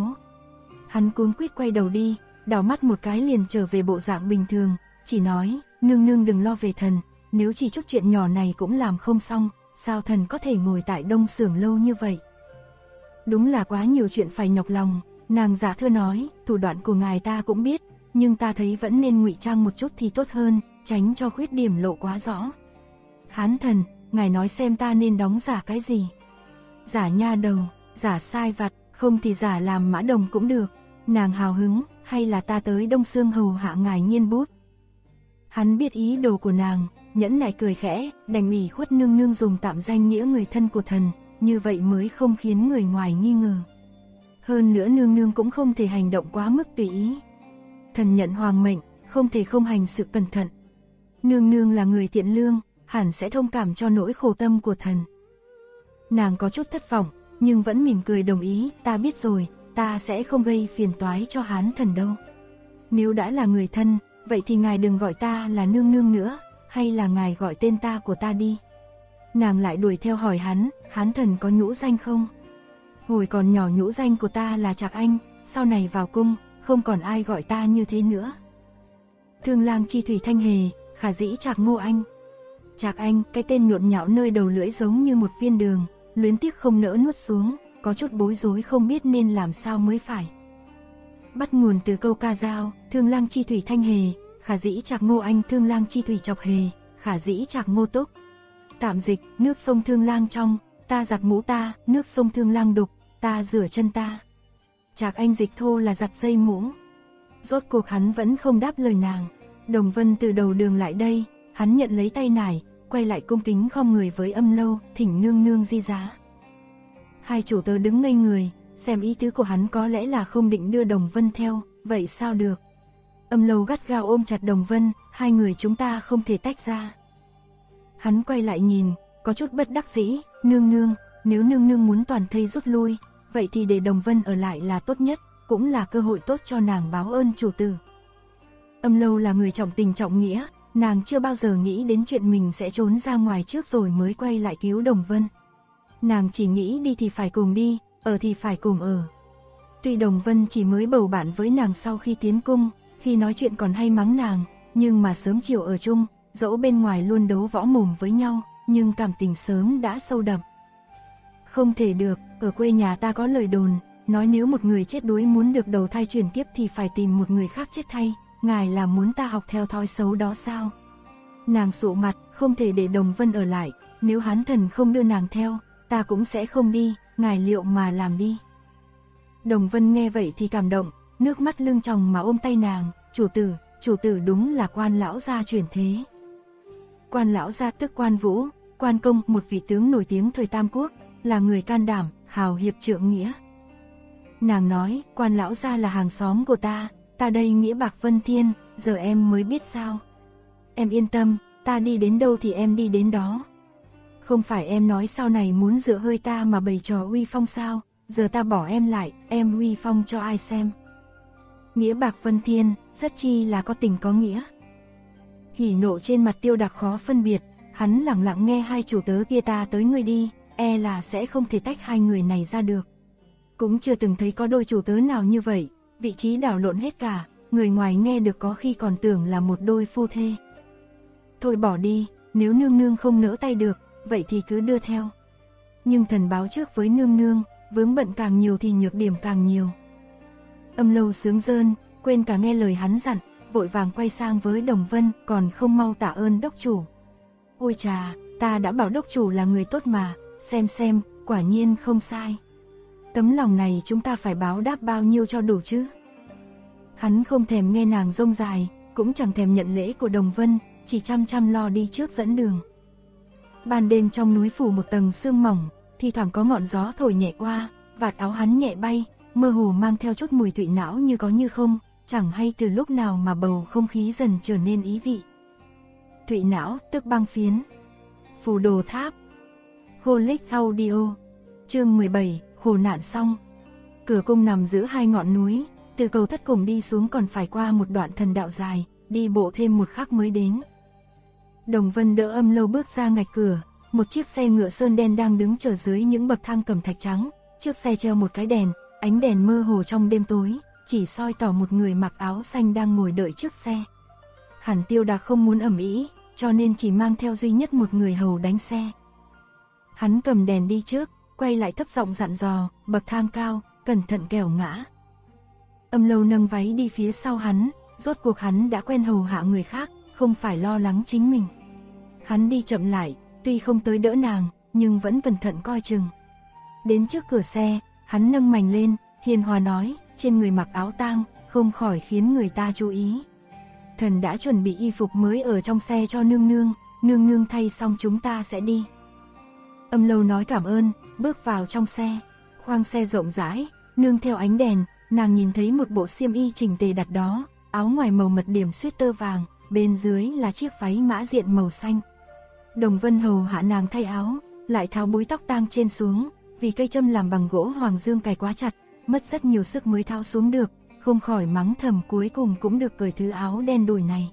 Hắn cuống quýt quay đầu đi, đảo mắt một cái liền trở về bộ dạng bình thường, chỉ nói, nương nương đừng lo về thần, nếu chỉ chút chuyện nhỏ này cũng làm không xong, sao thần có thể ngồi tại đông xưởng lâu như vậy? Đúng là quá nhiều chuyện phải nhọc lòng, nàng giả thưa nói, thủ đoạn của ngài ta cũng biết, nhưng ta thấy vẫn nên ngụy trang một chút thì tốt hơn, tránh cho khuyết điểm lộ quá rõ. Hán thần, ngài nói xem ta nên đóng giả cái gì? Giả nha đầu, giả sai vặt, không thì giả làm mã đồng cũng được. Nàng hào hứng, hay là ta tới Đông Xương hầu hạ ngài nghiên bút? Hắn biết ý đồ của nàng, nhẫn nại cười khẽ, đành ủy khuất nương nương dùng tạm danh nghĩa người thân của thần, như vậy mới không khiến người ngoài nghi ngờ. Hơn nữa nương nương cũng không thể hành động quá mức tùy ý. Thần nhận hoàng mệnh, không thể không hành sự cẩn thận. Nương nương là người thiện lương, hẳn sẽ thông cảm cho nỗi khổ tâm của thần. Nàng có chút thất vọng, nhưng vẫn mỉm cười đồng ý, ta biết rồi, ta sẽ không gây phiền toái cho hán thần đâu. Nếu đã là người thân, vậy thì ngài đừng gọi ta là nương nương nữa, hay là ngài gọi tên ta của ta đi. Nàng lại đuổi theo hỏi hắn, hán thần có nhũ danh không? Hồi còn nhỏ nhũ danh của ta là Trạc Anh, sau này vào cung, không còn ai gọi ta như thế nữa. Thương lang chi thủy thanh hề, khả dĩ Trạc Ngô Anh. Trạc Anh, cái tên nhộn nhạo nơi đầu lưỡi giống như một viên đường, luyến tiếc không nỡ nuốt xuống, có chút bối rối không biết nên làm sao mới phải. Bắt nguồn từ câu ca dao, thương lang chi thủy thanh hề, khả dĩ Trạc Ngô Anh, thương lang chi thủy chọc hề, khả dĩ Trạc Ngô Túc. Tạm dịch, nước sông Thương Lang trong, ta giặt mũ ta, nước sông Thương Lang đục, ta rửa chân ta. Trạc Anh dịch thô là giặt dây mũ. Rốt cuộc hắn vẫn không đáp lời nàng. Đồng Vân từ đầu đường lại đây, hắn nhận lấy tay nải, quay lại cung kính khom người với Âm Lâu, thỉnh nương nương di giá. Hai chủ tớ đứng ngây người, xem ý tứ của hắn có lẽ là không định đưa Đồng Vân theo, vậy sao được? Âm Lâu gắt gao ôm chặt Đồng Vân, hai người chúng ta không thể tách ra. Hắn quay lại nhìn, có chút bất đắc dĩ, nương nương, nếu nương nương muốn toàn thây rút lui, vậy thì để Đồng Vân ở lại là tốt nhất, cũng là cơ hội tốt cho nàng báo ơn chủ tử. Âm Lâu là người trọng tình trọng nghĩa, nàng chưa bao giờ nghĩ đến chuyện mình sẽ trốn ra ngoài trước rồi mới quay lại cứu Đồng Vân. Nàng chỉ nghĩ đi thì phải cùng đi, ở thì phải cùng ở. Tuy Đồng Vân chỉ mới bầu bạn với nàng sau khi tiến cung, khi nói chuyện còn hay mắng nàng, nhưng mà sớm chiều ở chung, dẫu bên ngoài luôn đấu võ mồm với nhau, nhưng cảm tình sớm đã sâu đậm. Không thể được, ở quê nhà ta có lời đồn, nói nếu một người chết đuối muốn được đầu thai chuyển kiếp thì phải tìm một người khác chết thay, ngài là muốn ta học theo thói xấu đó sao? Nàng sụ mặt, không thể để Đồng Vân ở lại, nếu hán thần không đưa nàng theo, ta cũng sẽ không đi, ngài liệu mà làm đi. Đồng Vân nghe vậy thì cảm động, nước mắt lưng tròng mà ôm tay nàng, chủ tử đúng là quan lão gia chuyển thế. Quan lão gia tức Quan Vũ, Quan Công, một vị tướng nổi tiếng thời Tam Quốc, là người can đảm, hào hiệp trượng nghĩa. Nàng nói, quan lão gia là hàng xóm của ta đây nghĩa bạc vân thiên, giờ em mới biết sao. Em yên tâm, ta đi đến đâu thì em đi đến đó. Không phải em nói sau này muốn dựa hơi ta mà bày trò uy phong sao, giờ ta bỏ em lại, em uy phong cho ai xem. Nghĩa bạc vân thiên, rất chi là có tình có nghĩa. Hỉ nộ trên mặt Tiêu Đạc khó phân biệt, hắn lặng lặng nghe hai chủ tớ kia ta tới người đi, e là sẽ không thể tách hai người này ra được. Cũng chưa từng thấy có đôi chủ tớ nào như vậy, vị trí đảo lộn hết cả, người ngoài nghe được có khi còn tưởng là một đôi phu thê. Thôi bỏ đi, nếu nương nương không nỡ tay được, vậy thì cứ đưa theo. Nhưng thần báo trước với nương nương, vướng bận càng nhiều thì nhược điểm càng nhiều. Âm Lâu sướng rơn, quên cả nghe lời hắn dặn, vội vàng quay sang với Đồng Vân, còn không mau tạ ơn đốc chủ. Ôi chà, ta đã bảo đốc chủ là người tốt mà, xem, quả nhiên không sai. Tấm lòng này chúng ta phải báo đáp bao nhiêu cho đủ chứ. Hắn không thèm nghe nàng rông dài, cũng chẳng thèm nhận lễ của Đồng Vân, chỉ chăm lo đi trước dẫn đường. Ban đêm trong núi phủ một tầng sương mỏng, thi thoảng có ngọn gió thổi nhẹ qua, vạt áo hắn nhẹ bay, mơ hồ mang theo chút mùi tụy não như có như không, chẳng hay từ lúc nào mà bầu không khí dần trở nên ý vị. Tụy não tức băng phiến. Phù Đồ Tháp. Holic Audio. Chương 17, khổ nạn xong. Cửa cung nằm giữa hai ngọn núi, từ cầu thất cùng đi xuống còn phải qua một đoạn thần đạo dài, đi bộ thêm một khắc mới đến. Đồng Vân đỡ Âm Lâu bước ra ngạch cửa, một chiếc xe ngựa sơn đen đang đứng chờ dưới những bậc thang cẩm thạch trắng, trước xe treo một cái đèn, ánh đèn mơ hồ trong đêm tối, chỉ soi tỏ một người mặc áo xanh đang ngồi đợi trước xe. Hẳn Tiêu Đạc không muốn ầm ĩ, cho nên chỉ mang theo duy nhất một người hầu đánh xe. Hắn cầm đèn đi trước, quay lại thấp giọng dặn dò, bậc thang cao, cẩn thận kẻo ngã. Âm Lâu nâng váy đi phía sau hắn, rốt cuộc hắn đã quen hầu hạ người khác, không phải lo lắng chính mình. Hắn đi chậm lại, tuy không tới đỡ nàng, nhưng vẫn cẩn thận coi chừng. Đến trước cửa xe, hắn nâng mành lên, hiền hòa nói, trên người mặc áo tang, không khỏi khiến người ta chú ý. Thần đã chuẩn bị y phục mới ở trong xe cho nương nương thay xong chúng ta sẽ đi. Âm Lâu nói cảm ơn, bước vào trong xe, khoang xe rộng rãi, nương theo ánh đèn, nàng nhìn thấy một bộ xiêm y chỉnh tề đặt đó, áo ngoài màu mật điểm suýt tơ vàng, bên dưới là chiếc váy mã diện màu xanh. Đồng Vân hầu hạ nàng thay áo, lại tháo búi tóc tang trên xuống, vì cây châm làm bằng gỗ hoàng dương cài quá chặt, mất rất nhiều sức mới tháo xuống được, không khỏi mắng thầm cuối cùng cũng được cởi thứ áo đen đùi này.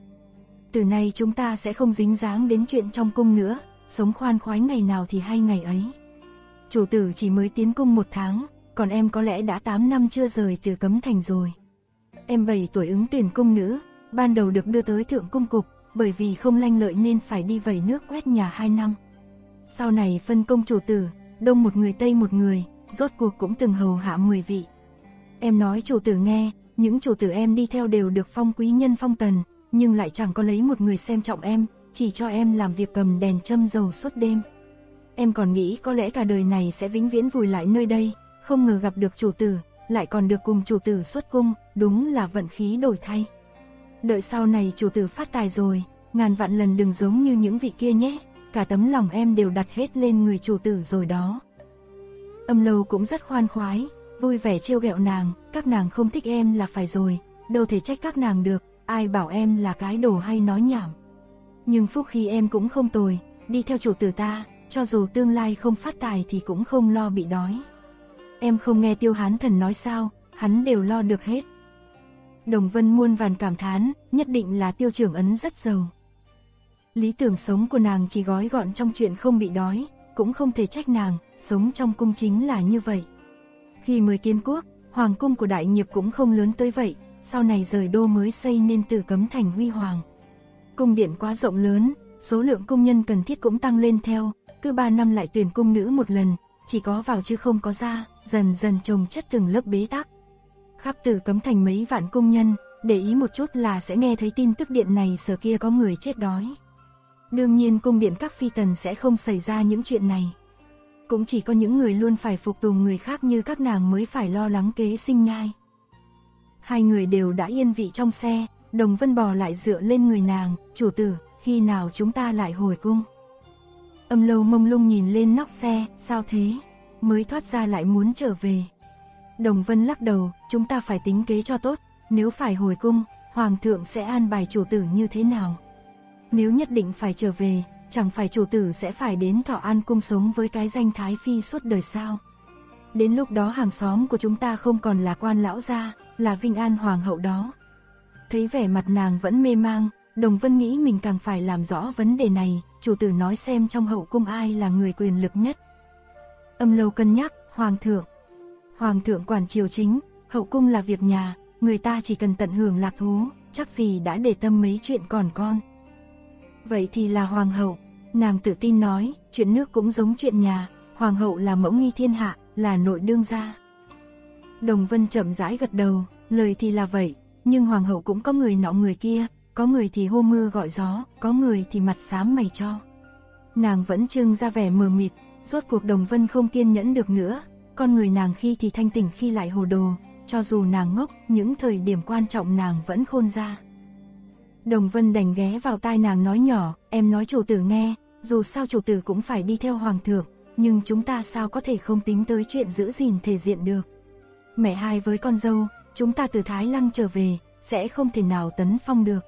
Từ nay chúng ta sẽ không dính dáng đến chuyện trong cung nữa, sống khoan khoái ngày nào thì hay ngày ấy. Chủ tử chỉ mới tiến cung 1 tháng, còn em có lẽ đã 8 năm chưa rời từ cấm thành rồi. Em 7 tuổi ứng tuyển cung nữ, ban đầu được đưa tới thượng cung cục, bởi vì không lanh lợi nên phải đi vẩy nước quét nhà 2 năm. Sau này phân công chủ tử, đông một người tây một người, rốt cuộc cũng từng hầu hạ 10 vị. Em nói chủ tử nghe, những chủ tử em đi theo đều được phong quý nhân phong tần, nhưng lại chẳng có lấy một người xem trọng em, chỉ cho em làm việc cầm đèn châm dầu suốt đêm. Em còn nghĩ có lẽ cả đời này sẽ vĩnh viễn vùi lại nơi đây, không ngờ gặp được chủ tử, lại còn được cùng chủ tử xuất cung, đúng là vận khí đổi thay. Đợi sau này chủ tử phát tài rồi, ngàn vạn lần đừng giống như những vị kia nhé, cả tấm lòng em đều đặt hết lên người chủ tử rồi đó. Âm Lâu cũng rất khoan khoái, vui vẻ trêu ghẹo nàng, các nàng không thích em là phải rồi, đâu thể trách các nàng được, ai bảo em là cái đồ hay nói nhảm. Nhưng phúc khí em cũng không tồi, đi theo chủ tử ta, cho dù tương lai không phát tài thì cũng không lo bị đói. Em không nghe Tiêu Hán Thần nói sao, hắn đều lo được hết. Đồng Vân muôn vàn cảm thán, nhất định là Tiêu trưởng ấn rất giàu. Lý tưởng sống của nàng chỉ gói gọn trong chuyện không bị đói, cũng không thể trách nàng, sống trong cung chính là như vậy. Khi mới kiến quốc, hoàng cung của đại nghiệp cũng không lớn tới vậy, sau này rời đô mới xây nên từ cấm thành huy hoàng. Cung điện quá rộng lớn, số lượng công nhân cần thiết cũng tăng lên theo, cứ 3 năm lại tuyển cung nữ một lần, chỉ có vào chứ không có ra, dần dần chồng chất từng lớp bế tắc. Khắp từ cấm thành mấy vạn công nhân, để ý một chút là sẽ nghe thấy tin tức điện này sở kia có người chết đói. Đương nhiên cung điện các phi tần sẽ không xảy ra những chuyện này. Cũng chỉ có những người luôn phải phục tùng người khác như các nàng mới phải lo lắng kế sinh nhai. Hai người đều đã yên vị trong xe, Đồng Vân bò lại dựa lên người nàng, chủ tử, khi nào chúng ta lại hồi cung? Âm Lâu mông lung nhìn lên nóc xe, sao thế? Mới thoát ra lại muốn trở về. Đồng Vân lắc đầu, chúng ta phải tính kế cho tốt, nếu phải hồi cung, Hoàng thượng sẽ an bài chủ tử như thế nào? Nếu nhất định phải trở về, chẳng phải chủ tử sẽ phải đến Thọ An cung sống với cái danh Thái Phi suốt đời sao? Đến lúc đó hàng xóm của chúng ta không còn là Quan lão gia, là Vinh An Hoàng hậu đó. Thấy vẻ mặt nàng vẫn mê mang, Đồng Vân nghĩ mình càng phải làm rõ vấn đề này, chủ tử nói xem trong hậu cung ai là người quyền lực nhất. Âm Lâu cân nhắc, Hoàng thượng quản triều chính, hậu cung là việc nhà, người ta chỉ cần tận hưởng lạc thú, chắc gì đã để tâm mấy chuyện còn con. Vậy thì là Hoàng hậu, nàng tự tin nói, chuyện nước cũng giống chuyện nhà, Hoàng hậu là mẫu nghi thiên hạ, là nội đương gia. Đồng Vân chậm rãi gật đầu, lời thì là vậy, nhưng Hoàng hậu cũng có người nọ người kia, có người thì hô mưa gọi gió, có người thì mặt xám mày cho. Nàng vẫn trưng ra vẻ mờ mịt, rốt cuộc Đồng Vân không kiên nhẫn được nữa, con người nàng khi thì thanh tỉnh khi lại hồ đồ, cho dù nàng ngốc, những thời điểm quan trọng nàng vẫn khôn ra. Đồng Vân đành ghé vào tai nàng nói nhỏ, em nói chủ tử nghe, dù sao chủ tử cũng phải đi theo Hoàng thượng, nhưng chúng ta sao có thể không tính tới chuyện giữ gìn thể diện được. Mẹ hai với con dâu, chúng ta từ Thái Lăng trở về, sẽ không thể nào tấn phong được.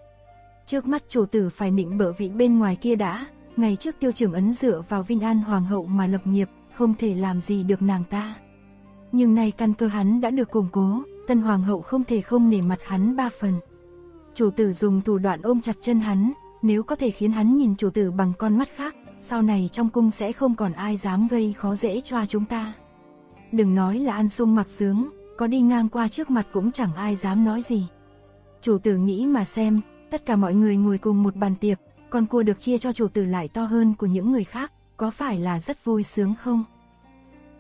Trước mắt chủ tử phải nịnh bợ vị bên ngoài kia đã, ngày trước Tiêu Trường Ấn dựa vào Vinh An Hoàng hậu mà lập nghiệp, không thể làm gì được nàng ta. Nhưng nay căn cơ hắn đã được củng cố, tân Hoàng hậu không thể không nể mặt hắn ba phần. Chủ tử dùng thủ đoạn ôm chặt chân hắn, nếu có thể khiến hắn nhìn chủ tử bằng con mắt khác, sau này trong cung sẽ không còn ai dám gây khó dễ cho chúng ta. Đừng nói là ăn sung mặc sướng, có đi ngang qua trước mặt cũng chẳng ai dám nói gì. Chủ tử nghĩ mà xem, tất cả mọi người ngồi cùng một bàn tiệc, con cua được chia cho chủ tử lại to hơn của những người khác, có phải là rất vui sướng không?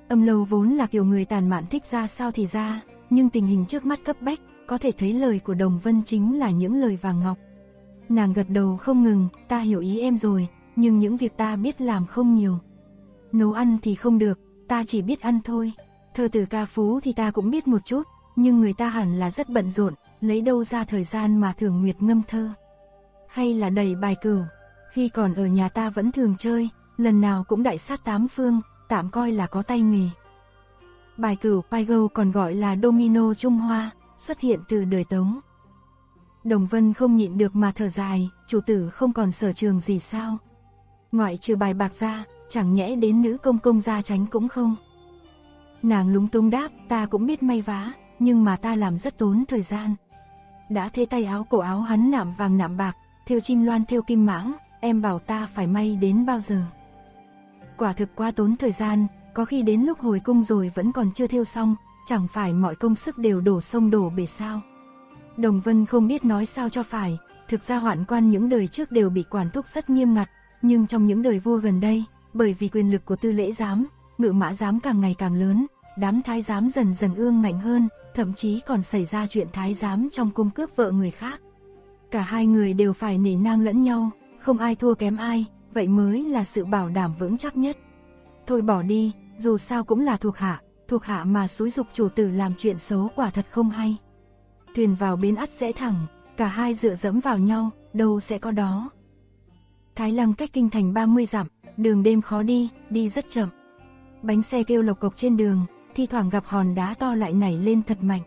Âm Lâu vốn là kiểu người tàn mạn thích ra sao thì ra, nhưng tình hình trước mắt cấp bách, có thể thấy lời của Đồng Vân chính là những lời vàng ngọc. Nàng gật đầu không ngừng, ta hiểu ý em rồi, nhưng những việc ta biết làm không nhiều. Nấu ăn thì không được, ta chỉ biết ăn thôi. Thơ từ ca phú thì ta cũng biết một chút, nhưng người ta hẳn là rất bận rộn, lấy đâu ra thời gian mà thường nguyệt ngâm thơ. Hay là đầy bài cửu, khi còn ở nhà ta vẫn thường chơi, lần nào cũng đại sát tám phương, tạm coi là có tay nghề. Bài cửu pai gâu còn gọi là domino Trung Hoa, xuất hiện từ đời Tống. Đồng Vân không nhịn được mà thở dài, chủ tử không còn sở trường gì sao? Ngoại trừ bài bạc ra, chẳng nhẽ đến nữ công gia tránh cũng không? Nàng lúng túng đáp, ta cũng biết may vá, nhưng mà ta làm rất tốn thời gian. Đã thế tay áo cổ áo hắn nạm vàng nạm bạc, thêu chim loan thêu kim mãng, em bảo ta phải may đến bao giờ? Quả thực quá tốn thời gian, có khi đến lúc hồi cung rồi vẫn còn chưa thêu xong, chẳng phải mọi công sức đều đổ sông đổ bể sao? Đồng Vân không biết nói sao cho phải, thực ra hoạn quan những đời trước đều bị quản thúc rất nghiêm ngặt, nhưng trong những đời vua gần đây, bởi vì quyền lực của tư lễ giám, ngự mã giám càng ngày càng lớn, đám thái giám dần dần ương ngạnh hơn, thậm chí còn xảy ra chuyện thái giám trong cung cướp vợ người khác. Cả hai người đều phải nể nang lẫn nhau, không ai thua kém ai, vậy mới là sự bảo đảm vững chắc nhất. Thôi bỏ đi, dù sao cũng là thuộc hạ mà xúi dục chủ tử làm chuyện xấu quả thật không hay. Thuyền vào bến ắt sẽ thẳng, cả hai dựa dẫm vào nhau, đâu sẽ có đó. Thái Lăng cách kinh thành 30 dặm, đường đêm khó đi, đi rất chậm. Bánh xe kêu lộc cộc trên đường, thi thoảng gặp hòn đá to lại nảy lên thật mạnh.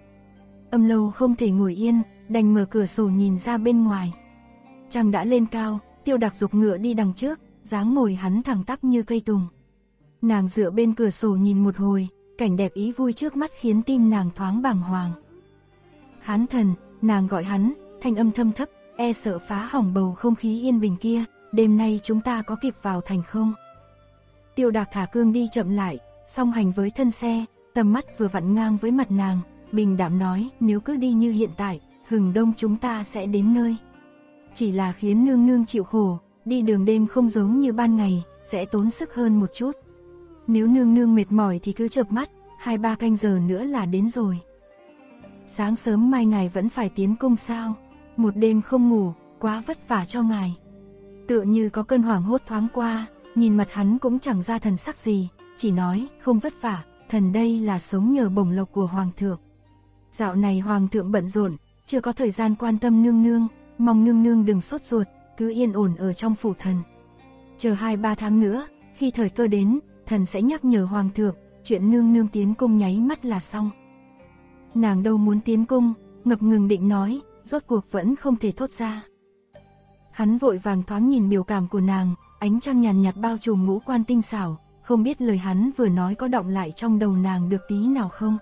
Âm Lâu không thể ngồi yên, đành mở cửa sổ nhìn ra bên ngoài. Trăng đã lên cao, Tiêu Đạc dục ngựa đi đằng trước, dáng ngồi hắn thẳng tắp như cây tùng. Nàng dựa bên cửa sổ nhìn một hồi, cảnh đẹp ý vui trước mắt khiến tim nàng thoáng bàng hoàng. Hán thần, nàng gọi hắn, thanh âm thâm thấp, e sợ phá hỏng bầu không khí yên bình kia, đêm nay chúng ta có kịp vào thành không? Tiêu Đạc thả cương đi chậm lại, song hành với thân xe, tầm mắt vừa vặn ngang với mặt nàng, bình đảm nói, nếu cứ đi như hiện tại, hừng đông chúng ta sẽ đến nơi. Chỉ là khiến nương nương chịu khổ, đi đường đêm không giống như ban ngày, sẽ tốn sức hơn một chút. Nếu nương nương mệt mỏi thì cứ chợp mắt, 2-3 canh giờ nữa là đến rồi. Sáng sớm mai ngài vẫn phải tiến cung sao? Một đêm không ngủ, quá vất vả cho ngài. Tựa như có cơn hoảng hốt thoáng qua, nhìn mặt hắn cũng chẳng ra thần sắc gì, chỉ nói, không vất vả, thần đây là sống nhờ bổng lộc của Hoàng thượng. Dạo này Hoàng thượng bận rộn, chưa có thời gian quan tâm nương nương, mong nương nương đừng sốt ruột, cứ yên ổn ở trong phủ thần. Chờ 2-3 tháng nữa, khi thời cơ đến, thần sẽ nhắc nhở Hoàng thượng, chuyện nương nương tiến cung nháy mắt là xong. Nàng đâu muốn tiến cung, ngập ngừng định nói, rốt cuộc vẫn không thể thốt ra. Hắn vội vàng thoáng nhìn biểu cảm của nàng, ánh trăng nhàn nhạt bao trùm ngũ quan tinh xảo, không biết lời hắn vừa nói có đọng lại trong đầu nàng được tí nào không.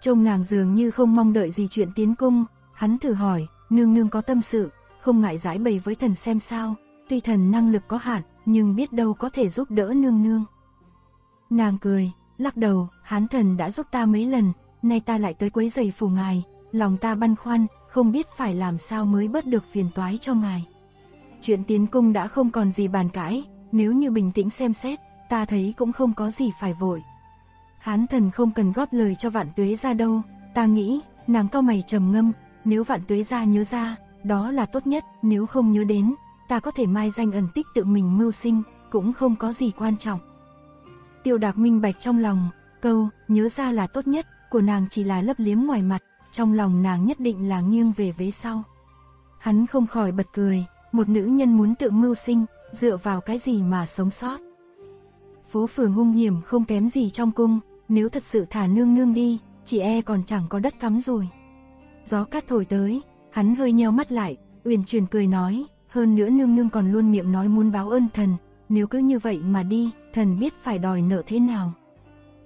Trông nàng dường như không mong đợi gì chuyện tiến cung, hắn thử hỏi, nương nương có tâm sự, không ngại giải bày với thần xem sao, tuy thần năng lực có hạn, nhưng biết đâu có thể giúp đỡ nương nương. Nàng cười, lắc đầu, hán thần đã giúp ta mấy lần, nay ta lại tới quấy rầy phủ ngài, lòng ta băn khoăn, không biết phải làm sao mới bớt được phiền toái cho ngài. Chuyện tiến cung đã không còn gì bàn cãi, nếu như bình tĩnh xem xét, ta thấy cũng không có gì phải vội. Hán thần không cần góp lời cho Vạn Tuế ra đâu, ta nghĩ, nàng cau mày trầm ngâm, nếu Vạn Tuế ra nhớ ra, đó là tốt nhất, nếu không nhớ đến, ta có thể mai danh ẩn tích tự mình mưu sinh, cũng không có gì quan trọng. Tiêu Đạc minh bạch trong lòng, câu nhớ ra là tốt nhất của nàng chỉ là lấp liếm ngoài mặt, trong lòng nàng nhất định là nghiêng về vế sau. Hắn không khỏi bật cười, một nữ nhân muốn tự mưu sinh, dựa vào cái gì mà sống sót. Phố phường hung hiểm không kém gì trong cung, nếu thật sự thả nương nương đi, chị e còn chẳng có đất cắm rùi. Gió cát thổi tới, hắn hơi nheo mắt lại, uyển chuyển cười nói, hơn nữa nương nương còn luôn miệng nói muốn báo ơn thần, nếu cứ như vậy mà đi, thần biết phải đòi nợ thế nào.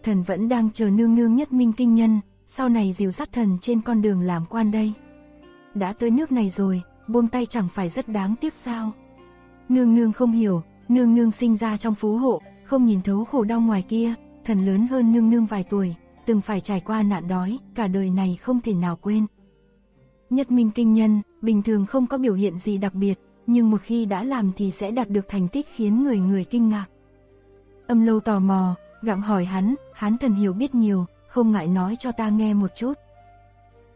Thần vẫn đang chờ nương nương nhất minh kinh nhân, sau này dìu dắt thần trên con đường làm quan đây. Đã tới nước này rồi, buông tay chẳng phải rất đáng tiếc sao? Nương nương không hiểu, nương nương sinh ra trong phú hộ, không nhìn thấu khổ đau ngoài kia, thần lớn hơn nương nương vài tuổi, từng phải trải qua nạn đói, cả đời này không thể nào quên. Nhất minh kinh nhân, bình thường không có biểu hiện gì đặc biệt, nhưng một khi đã làm thì sẽ đạt được thành tích khiến người người kinh ngạc. Âm Lâu tò mò, gặng hỏi hắn, hán thần hiểu biết nhiều, không ngại nói cho ta nghe một chút.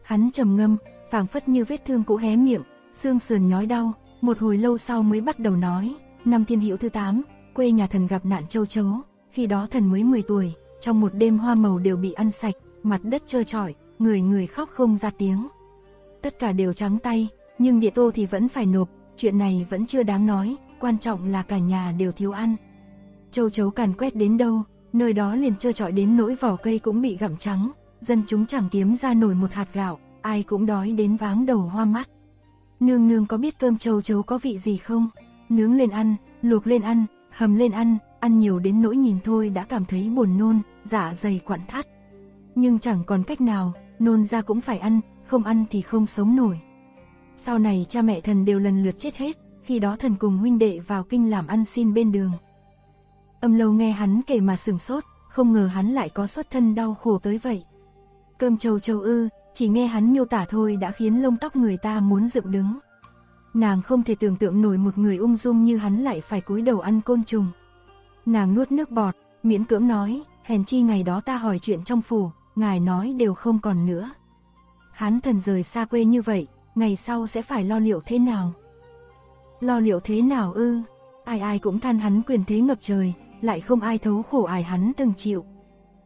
Hắn trầm ngâm, phảng phất như vết thương cũ hé miệng, xương sườn nhói đau, một hồi lâu sau mới bắt đầu nói, năm thiên hữu thứ 8, quê nhà thần gặp nạn châu chấu, khi đó thần mới 10 tuổi, trong một đêm hoa màu đều bị ăn sạch, mặt đất trơ trọi, người người khóc không ra tiếng. Tất cả đều trắng tay, nhưng địa tô thì vẫn phải nộp, chuyện này vẫn chưa đáng nói, quan trọng là cả nhà đều thiếu ăn. Châu chấu càn quét đến đâu, nơi đó liền trơ trọi đến nỗi vỏ cây cũng bị gặm trắng, dân chúng chẳng kiếm ra nổi một hạt gạo, ai cũng đói đến váng đầu hoa mắt. Nương nương có biết cơm châu chấu có vị gì không? Nướng lên ăn, luộc lên ăn, hầm lên ăn, ăn nhiều đến nỗi nhìn thôi đã cảm thấy buồn nôn, dạ dày quặn thắt. Nhưng chẳng còn cách nào, nôn ra cũng phải ăn, không ăn thì không sống nổi. Sau này cha mẹ thần đều lần lượt chết hết, khi đó thần cùng huynh đệ vào kinh làm ăn xin bên đường. Âm Lâu nghe hắn kể mà sửng sốt, không ngờ hắn lại có xuất thân đau khổ tới vậy. Cơm châu châu ư, chỉ nghe hắn miêu tả thôi đã khiến lông tóc người ta muốn dựng đứng. Nàng không thể tưởng tượng nổi một người ung dung như hắn lại phải cúi đầu ăn côn trùng. Nàng nuốt nước bọt, miễn cưỡng nói, hèn chi ngày đó ta hỏi chuyện trong phủ, ngài nói đều không còn nữa. Hán thần rời xa quê như vậy, ngày sau sẽ phải lo liệu thế nào? Lo liệu thế nào ư? Ai ai cũng than hắn quyền thế ngập trời, lại không ai thấu khổ ải hắn từng chịu.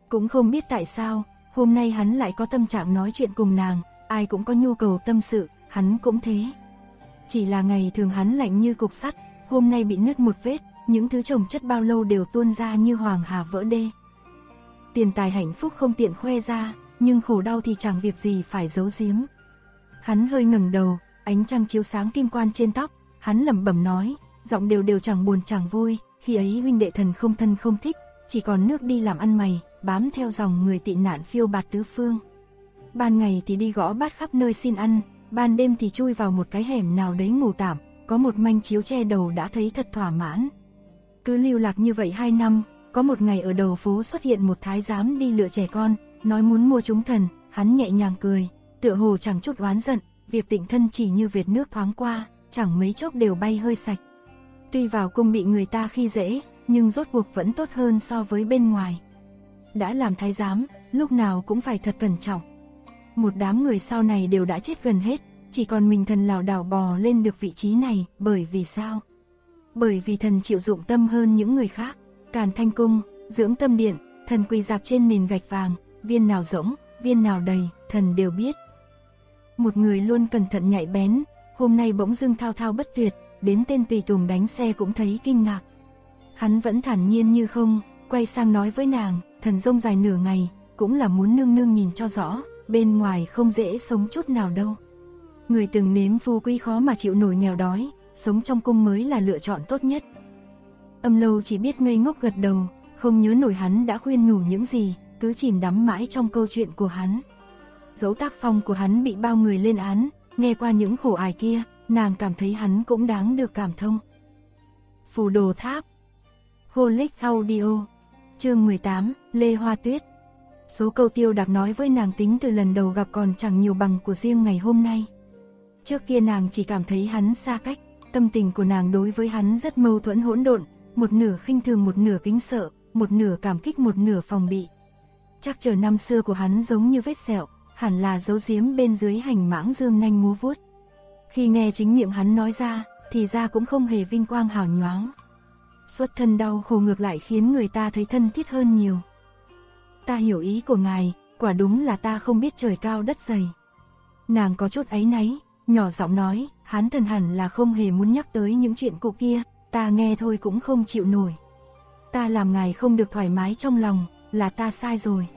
Cũng không biết tại sao, hôm nay hắn lại có tâm trạng nói chuyện cùng nàng, ai cũng có nhu cầu tâm sự, hắn cũng thế. Chỉ là ngày thường hắn lạnh như cục sắt, hôm nay bị nứt một vết, những thứ chồng chất bao lâu đều tuôn ra như hoàng hà vỡ đê. Tiền tài hạnh phúc không tiện khoe ra, nhưng khổ đau thì chẳng việc gì phải giấu giếm. Hắn hơi ngẩng đầu, ánh trăng chiếu sáng kim quan trên tóc, hắn lẩm bẩm nói, giọng đều đều chẳng buồn chẳng vui, khi ấy huynh đệ thần không thân không thích, chỉ còn nước đi làm ăn mày, bám theo dòng người tị nạn phiêu bạt tứ phương. Ban ngày thì đi gõ bát khắp nơi xin ăn, ban đêm thì chui vào một cái hẻm nào đấy ngủ tạm, có một manh chiếu che đầu đã thấy thật thỏa mãn. Cứ lưu lạc như vậy 2 năm, có một ngày ở đầu phố xuất hiện một thái giám đi lựa trẻ con, nói muốn mua chúng thần, hắn nhẹ nhàng cười, tựa hồ chẳng chút oán giận, việc tịnh thân chỉ như vệt nước thoáng qua, chẳng mấy chốc đều bay hơi sạch. Tuy vào cung bị người ta khi dễ, nhưng rốt cuộc vẫn tốt hơn so với bên ngoài. Đã làm thái giám, lúc nào cũng phải thật cẩn trọng. Một đám người sau này đều đã chết gần hết, chỉ còn mình thần lảo đảo bò lên được vị trí này, bởi vì sao? Bởi vì thần chịu dụng tâm hơn những người khác. Càn Thanh cung, dưỡng tâm điện, thần quỳ dạp trên nền gạch vàng, viên nào rỗng, viên nào đầy, thần đều biết. Một người luôn cẩn thận nhạy bén, hôm nay bỗng dưng thao thao bất tuyệt, đến tên tùy tùng đánh xe cũng thấy kinh ngạc. Hắn vẫn thản nhiên như không, quay sang nói với nàng, thần rông dài nửa ngày, cũng là muốn nương nương nhìn cho rõ, bên ngoài không dễ sống chút nào đâu. Người từng nếm phú quý khó mà chịu nổi nghèo đói, sống trong cung mới là lựa chọn tốt nhất. Âm Lâu chỉ biết ngây ngốc gật đầu, không nhớ nổi hắn đã khuyên nhủ những gì, cứ chìm đắm mãi trong câu chuyện của hắn. Dẫu tác phong của hắn bị bao người lên án, nghe qua những khổ ải kia, nàng cảm thấy hắn cũng đáng được cảm thông. Phù Đồ Tháp, Holic Audio, chương 18, Lê Hoa Tuyết. Số câu Tiêu Đạc nói với nàng tính từ lần đầu gặp còn chẳng nhiều bằng của riêng ngày hôm nay. Trước kia nàng chỉ cảm thấy hắn xa cách, tâm tình của nàng đối với hắn rất mâu thuẫn hỗn độn, một nửa khinh thường, một nửa kính sợ, một nửa cảm kích, một nửa phòng bị. Chắc chờ năm xưa của hắn giống như vết sẹo, hẳn là giấu giếm bên dưới hành mãng dương nanh múa vuốt. Khi nghe chính miệng hắn nói ra, thì ra cũng không hề vinh quang hào nhoáng. Xuất thân đau khổ ngược lại khiến người ta thấy thân thiết hơn nhiều. Ta hiểu ý của ngài, quả đúng là ta không biết trời cao đất dày. Nàng có chút áy náy, nhỏ giọng nói, hán thần hẳn là không hề muốn nhắc tới những chuyện cũ kia, ta nghe thôi cũng không chịu nổi. Ta làm ngài không được thoải mái trong lòng, là ta sai rồi.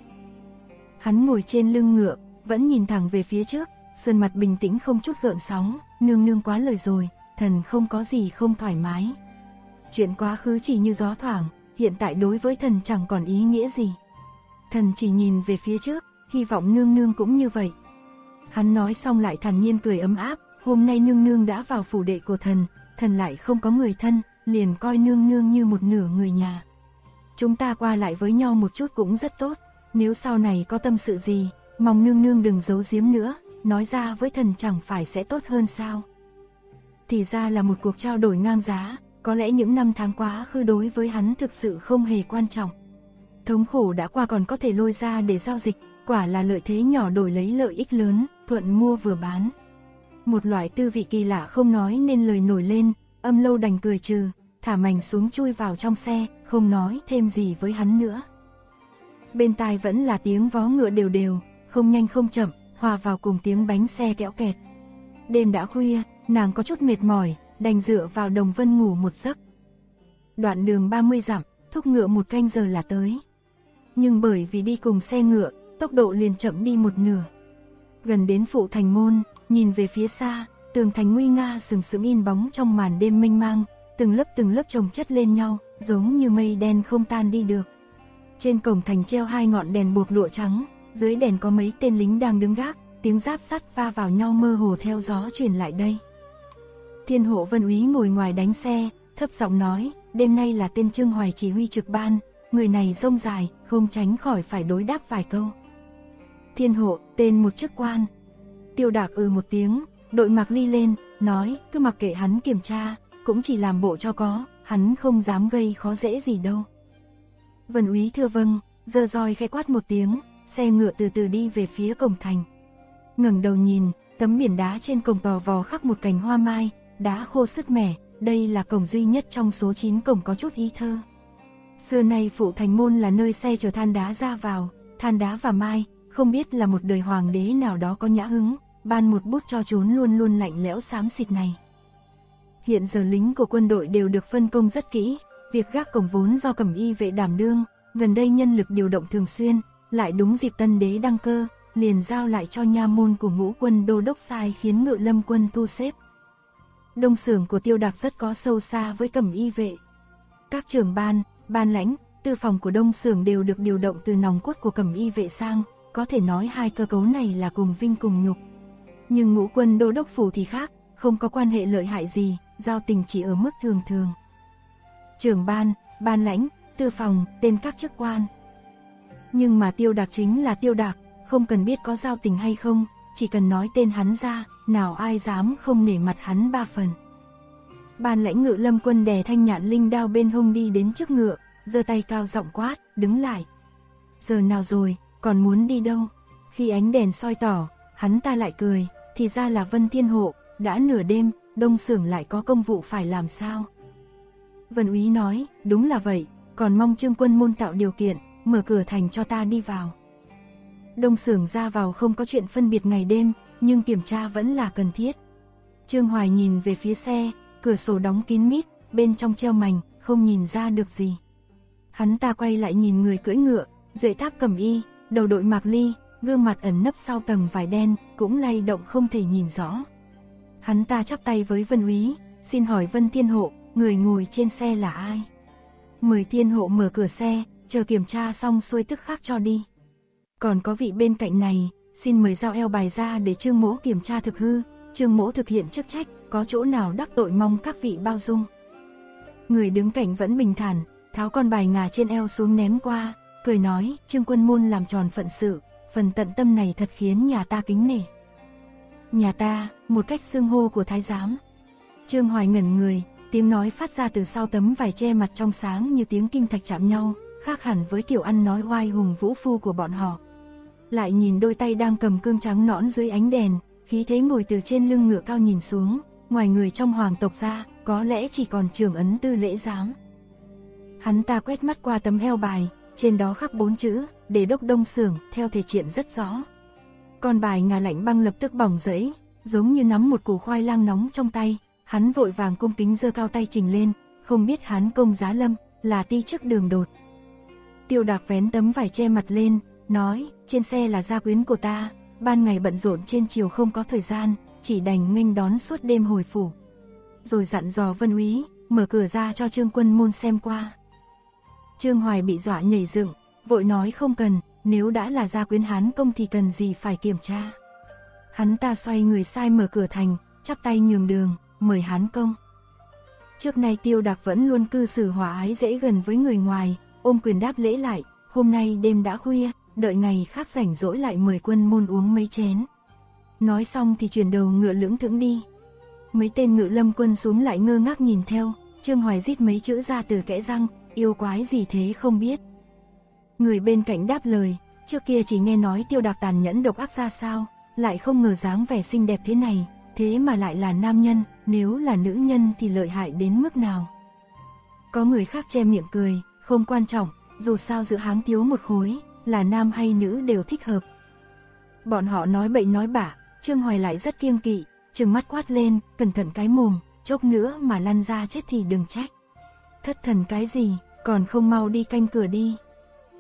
Hắn ngồi trên lưng ngựa, vẫn nhìn thẳng về phía trước, sườn mặt bình tĩnh không chút gợn sóng, nương nương quá lời rồi, thần không có gì không thoải mái. Chuyện quá khứ chỉ như gió thoảng, hiện tại đối với thần chẳng còn ý nghĩa gì. Thần chỉ nhìn về phía trước, hy vọng nương nương cũng như vậy. Hắn nói xong lại thản nhiên cười ấm áp, hôm nay nương nương đã vào phủ đệ của thần, thần lại không có người thân, liền coi nương nương như một nửa người nhà. Chúng ta qua lại với nhau một chút cũng rất tốt, nếu sau này có tâm sự gì, mong nương nương đừng giấu giếm nữa, nói ra với thần chẳng phải sẽ tốt hơn sao. Thì ra là một cuộc trao đổi ngang giá, có lẽ những năm tháng quá khứ đối với hắn thực sự không hề quan trọng. Thống khổ đã qua còn có thể lôi ra để giao dịch, quả là lợi thế nhỏ đổi lấy lợi ích lớn, thuận mua vừa bán. Một loại tư vị kỳ lạ không nói nên lời nổi lên, Âm Lâu đành cười trừ, thả mảnh xuống chui vào trong xe, không nói thêm gì với hắn nữa. Bên tai vẫn là tiếng vó ngựa đều đều, không nhanh không chậm, hòa vào cùng tiếng bánh xe kéo kẹt. Đêm đã khuya, nàng có chút mệt mỏi, đành dựa vào Đồng Vân ngủ một giấc. Đoạn đường 30 dặm, thúc ngựa một canh giờ là tới. Nhưng bởi vì đi cùng xe ngựa, tốc độ liền chậm đi một nửa. Gần đến phụ thành môn, nhìn về phía xa, tường thành nguy nga sừng sững in bóng trong màn đêm mênh mang, từng lớp chồng chất lên nhau, giống như mây đen không tan đi được. Trên cổng thành treo hai ngọn đèn buộc lụa trắng, dưới đèn có mấy tên lính đang đứng gác, tiếng giáp sắt va vào nhau mơ hồ theo gió truyền lại đây. Thiên hộ Vân Úy ngồi ngoài đánh xe, thấp giọng nói, đêm nay là tên Trương Hoài chỉ huy trực ban, người này rông dài, không tránh khỏi phải đối đáp vài câu. Thiên hộ, tên một chức quan. Tiêu Đạc ừ một tiếng, đội mặc ly lên, nói, cứ mặc kệ hắn kiểm tra, cũng chỉ làm bộ cho có, hắn không dám gây khó dễ gì đâu. Vân Úy thưa vâng, giơ roi khẽ quát một tiếng, xe ngựa từ từ đi về phía cổng thành. Ngẩng đầu nhìn, tấm biển đá trên cổng tò vò khắc một cành hoa mai, đá khô sứt mẻ, đây là cổng duy nhất trong số 9 cổng có chút ý thơ. Xưa nay phụ thành môn là nơi xe chở than đá ra vào, than đá và mai, không biết là một đời hoàng đế nào đó có nhã hứng, ban một bút cho chốn luôn luôn lạnh lẽo xám xịt này. Hiện giờ lính của quân đội đều được phân công rất kỹ, việc gác cổng vốn do cẩm y vệ đảm đương, gần đây nhân lực điều động thường xuyên, lại đúng dịp tân đế đăng cơ, liền giao lại cho nha môn của ngũ quân đô đốc sai khiến ngự lâm quân thu xếp. Đông xưởng của Tiêu Đạc rất có sâu xa với cẩm y vệ. Các trưởng ban, ban lãnh, tư phòng của đông xưởng đều được điều động từ nòng cốt của cẩm y vệ sang, có thể nói hai cơ cấu này là cùng vinh cùng nhục. Nhưng ngũ quân đô đốc phủ thì khác, không có quan hệ lợi hại gì, giao tình chỉ ở mức thường thường. Trưởng ban, ban lãnh, tư phòng, tên các chức quan. Nhưng mà Tiêu Đạc chính là Tiêu Đạc, không cần biết có giao tình hay không, chỉ cần nói tên hắn ra, nào ai dám không nể mặt hắn ba phần. Ban lãnh ngự lâm quân đè thanh nhạn linh đao bên hông đi đến trước ngựa, giơ tay cao giọng quát, đứng lại. Giờ nào rồi, còn muốn đi đâu? Khi ánh đèn soi tỏ, hắn ta lại cười, thì ra là Vân Thiên Hộ, đã nửa đêm, đông xưởng lại có công vụ phải làm sao? Vân Úy nói, đúng là vậy, còn mong Trương quân môn tạo điều kiện, mở cửa thành cho ta đi vào. Đông xưởng ra vào không có chuyện phân biệt ngày đêm, nhưng kiểm tra vẫn là cần thiết. Trương Hoài nhìn về phía xe, cửa sổ đóng kín mít, bên trong treo mành, không nhìn ra được gì. Hắn ta quay lại nhìn người cưỡi ngựa, duệ tháp cẩm y, đầu đội mạc ly, gương mặt ẩn nấp sau tầng vải đen, cũng lay động không thể nhìn rõ. Hắn ta chắp tay với Vân Úy, xin hỏi Vân Tiên Hộ, người ngồi trên xe là ai? Mời Tiên Hộ mở cửa xe, chờ kiểm tra xong xuôi tức khắc cho đi. Còn có vị bên cạnh này, xin mời giao eo bài ra để Trương Mỗ kiểm tra thực hư, Trương Mỗ thực hiện chức trách, có chỗ nào đắc tội mong các vị bao dung. Người đứng cạnh vẫn bình thản, tháo con bài ngà trên eo xuống ném qua, cười nói, Trương Quân Môn làm tròn phận sự, phần tận tâm này thật khiến nhà ta kính nể. Nhà ta, một cách xưng hô của thái giám. Trương Hoài ngẩn người, tiếng nói phát ra từ sau tấm vải che mặt trong sáng như tiếng kim thạch chạm nhau, khác hẳn với kiểu ăn nói oai hùng vũ phu của bọn họ. Lại nhìn đôi tay đang cầm cương trắng nõn dưới ánh đèn, khí thế ngồi từ trên lưng ngựa cao nhìn xuống, ngoài người trong hoàng tộc ra, có lẽ chỉ còn trưởng ấn tư lễ giám. Hắn ta quét mắt qua tấm eo bài, trên đó khắc 4 chữ, để đốc đông xưởng, theo thể triện rất rõ. Con bài ngà lạnh băng lập tức bỏng rẫy, giống như nắm một củ khoai lang nóng trong tay, hắn vội vàng cung kính giơ cao tay trình lên, không biết hán công giá lâm, là ti chức đường đột. Tiêu Đạc vén tấm vải che mặt lên, nói, trên xe là gia quyến của ta, ban ngày bận rộn trên chiều không có thời gian, chỉ đành nghênh đón suốt đêm hồi phủ. Rồi dặn dò Vân Úy, mở cửa ra cho Trương Quân Môn xem qua. Trương Hoài bị dọa nhảy dựng, vội nói không cần, nếu đã là gia quyến hán công thì cần gì phải kiểm tra. Hắn ta xoay người sai mở cửa thành, chắp tay nhường đường, mời hán công. Trước nay Tiêu Đạc vẫn luôn cư xử hòa ái dễ gần với người ngoài, ôm quyền đáp lễ lại, hôm nay đêm đã khuya, đợi ngày khác rảnh rỗi lại mời Quân Môn uống mấy chén. Nói xong thì chuyển đầu ngựa lưỡng thững đi. Mấy tên ngự lâm quân xuống lại ngơ ngác nhìn theo, Trương Hoài rít mấy chữ ra từ kẽ răng, yêu quái gì thế không biết. Người bên cạnh đáp lời, trước kia chỉ nghe nói Tiêu Đạc tàn nhẫn độc ác ra sao, lại không ngờ dáng vẻ xinh đẹp thế này, thế mà lại là nam nhân, nếu là nữ nhân thì lợi hại đến mức nào. Có người khác che miệng cười, không quan trọng, dù sao giữa háng thiếu một khối, là nam hay nữ đều thích hợp. Bọn họ nói bậy nói bả, Trương Hoài lại rất kiêng kỵ, trừng mắt quát lên, cẩn thận cái mồm, chốc nữa mà lăn ra chết thì đừng trách. Thất thần cái gì, còn không mau đi canh cửa đi.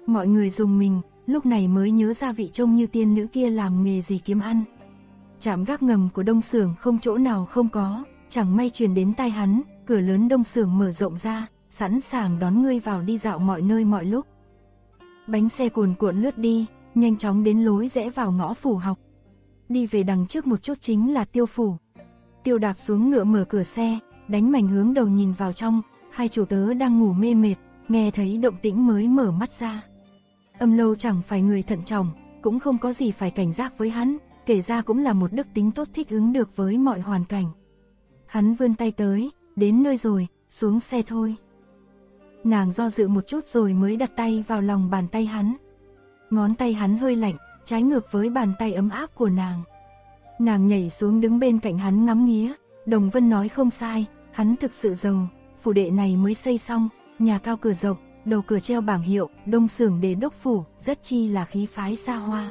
Mọi người dùng mình, lúc này mới nhớ ra vị trông như tiên nữ kia làm nghề gì kiếm ăn. Trạm gác ngầm của đông xưởng không chỗ nào không có, chẳng may truyền đến tai hắn, cửa lớn đông xưởng mở rộng ra, sẵn sàng đón ngươi vào đi dạo mọi nơi mọi lúc. Bánh xe cuồn cuộn lướt đi, nhanh chóng đến lối rẽ vào ngõ phủ học. Đi về đằng trước một chút chính là Tiêu phủ. Tiêu Đạc xuống ngựa mở cửa xe, đánh mảnh hướng đầu nhìn vào trong, hai chủ tớ đang ngủ mê mệt, nghe thấy động tĩnh mới mở mắt ra. Âm Lâu chẳng phải người thận trọng, cũng không có gì phải cảnh giác với hắn, kể ra cũng là một đức tính tốt thích ứng được với mọi hoàn cảnh. Hắn vươn tay tới, đến nơi rồi, xuống xe thôi. Nàng do dự một chút rồi mới đặt tay vào lòng bàn tay hắn. Ngón tay hắn hơi lạnh, trái ngược với bàn tay ấm áp của nàng. Nàng nhảy xuống đứng bên cạnh hắn ngắm nghía, Đồng Vân nói không sai, hắn thực sự giàu, phủ đệ này mới xây xong, nhà cao cửa rộng, đầu cửa treo bảng hiệu, đông xưởng đế đốc phủ, rất chi là khí phái xa hoa.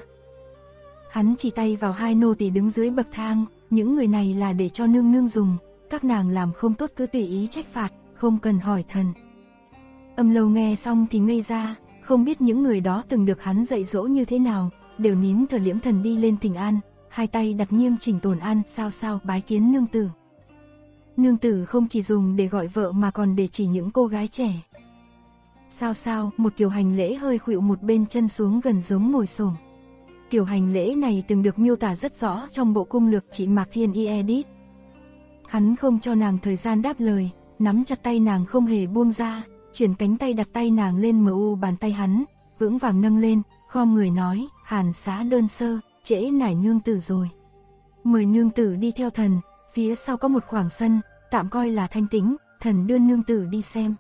Hắn chỉ tay vào hai nô tỳ đứng dưới bậc thang, những người này là để cho nương nương dùng, các nàng làm không tốt cứ tùy ý trách phạt, không cần hỏi thần. Âm Lâu nghe xong thì ngây ra, không biết những người đó từng được hắn dạy dỗ như thế nào, đều nín thở liễm thần đi lên thỉnh an, hai tay đặt nghiêm chỉnh tồn an, sao sao bái kiến nương tử. Nương tử không chỉ dùng để gọi vợ mà còn để chỉ những cô gái trẻ. Sao sao, một kiểu hành lễ hơi khuỵu một bên chân xuống gần giống ngồi xổm. Kiểu hành lễ này từng được miêu tả rất rõ trong bộ cung lược chị Mạc Thiên Y edit. Hắn không cho nàng thời gian đáp lời, nắm chặt tay nàng không hề buông ra, chuyển cánh tay đặt tay nàng lên mu bàn tay hắn, vững vàng nâng lên, khom người nói, hàn xá đơn sơ, trễ nải nương tử rồi. Mời nương tử đi theo thần, phía sau có một khoảng sân, tạm coi là thanh tĩnh, thần đưa nương tử đi xem.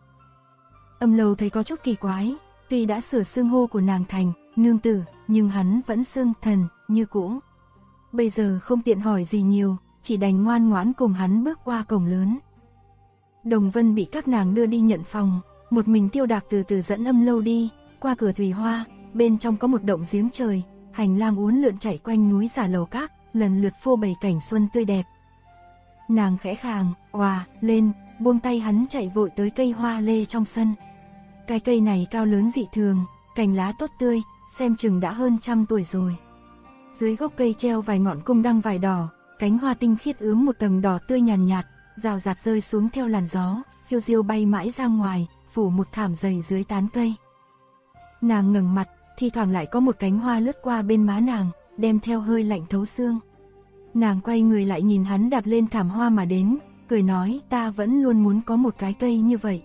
Âm Lâu thấy có chút kỳ quái, tuy đã sửa xưng hô của nàng thành nương tử, nhưng hắn vẫn xưng thần như cũ. Bây giờ không tiện hỏi gì nhiều, chỉ đành ngoan ngoãn cùng hắn bước qua cổng lớn. Đồng Vân bị các nàng đưa đi nhận phòng, một mình Tiêu Đạc từ từ dẫn Âm Lâu đi, qua cửa thủy hoa, bên trong có một động giếng trời, hành lang uốn lượn chảy quanh núi giả lầu các, lần lượt phô bày cảnh xuân tươi đẹp. Nàng khẽ khàng, òa, lên, buông tay hắn chạy vội tới cây hoa lê trong sân. Cái cây này cao lớn dị thường, cành lá tốt tươi, xem chừng đã hơn 100 tuổi rồi. Dưới gốc cây treo vài ngọn cung đăng vải đỏ, cánh hoa tinh khiết ướm một tầng đỏ tươi nhàn nhạt, rào rạt rơi xuống theo làn gió, phiêu diêu bay mãi ra ngoài, phủ một thảm dày dưới tán cây. Nàng ngẩng mặt, thi thoảng lại có một cánh hoa lướt qua bên má nàng, đem theo hơi lạnh thấu xương. Nàng quay người lại nhìn hắn đạp lên thảm hoa mà đến, cười nói, ta vẫn luôn muốn có một cái cây như vậy.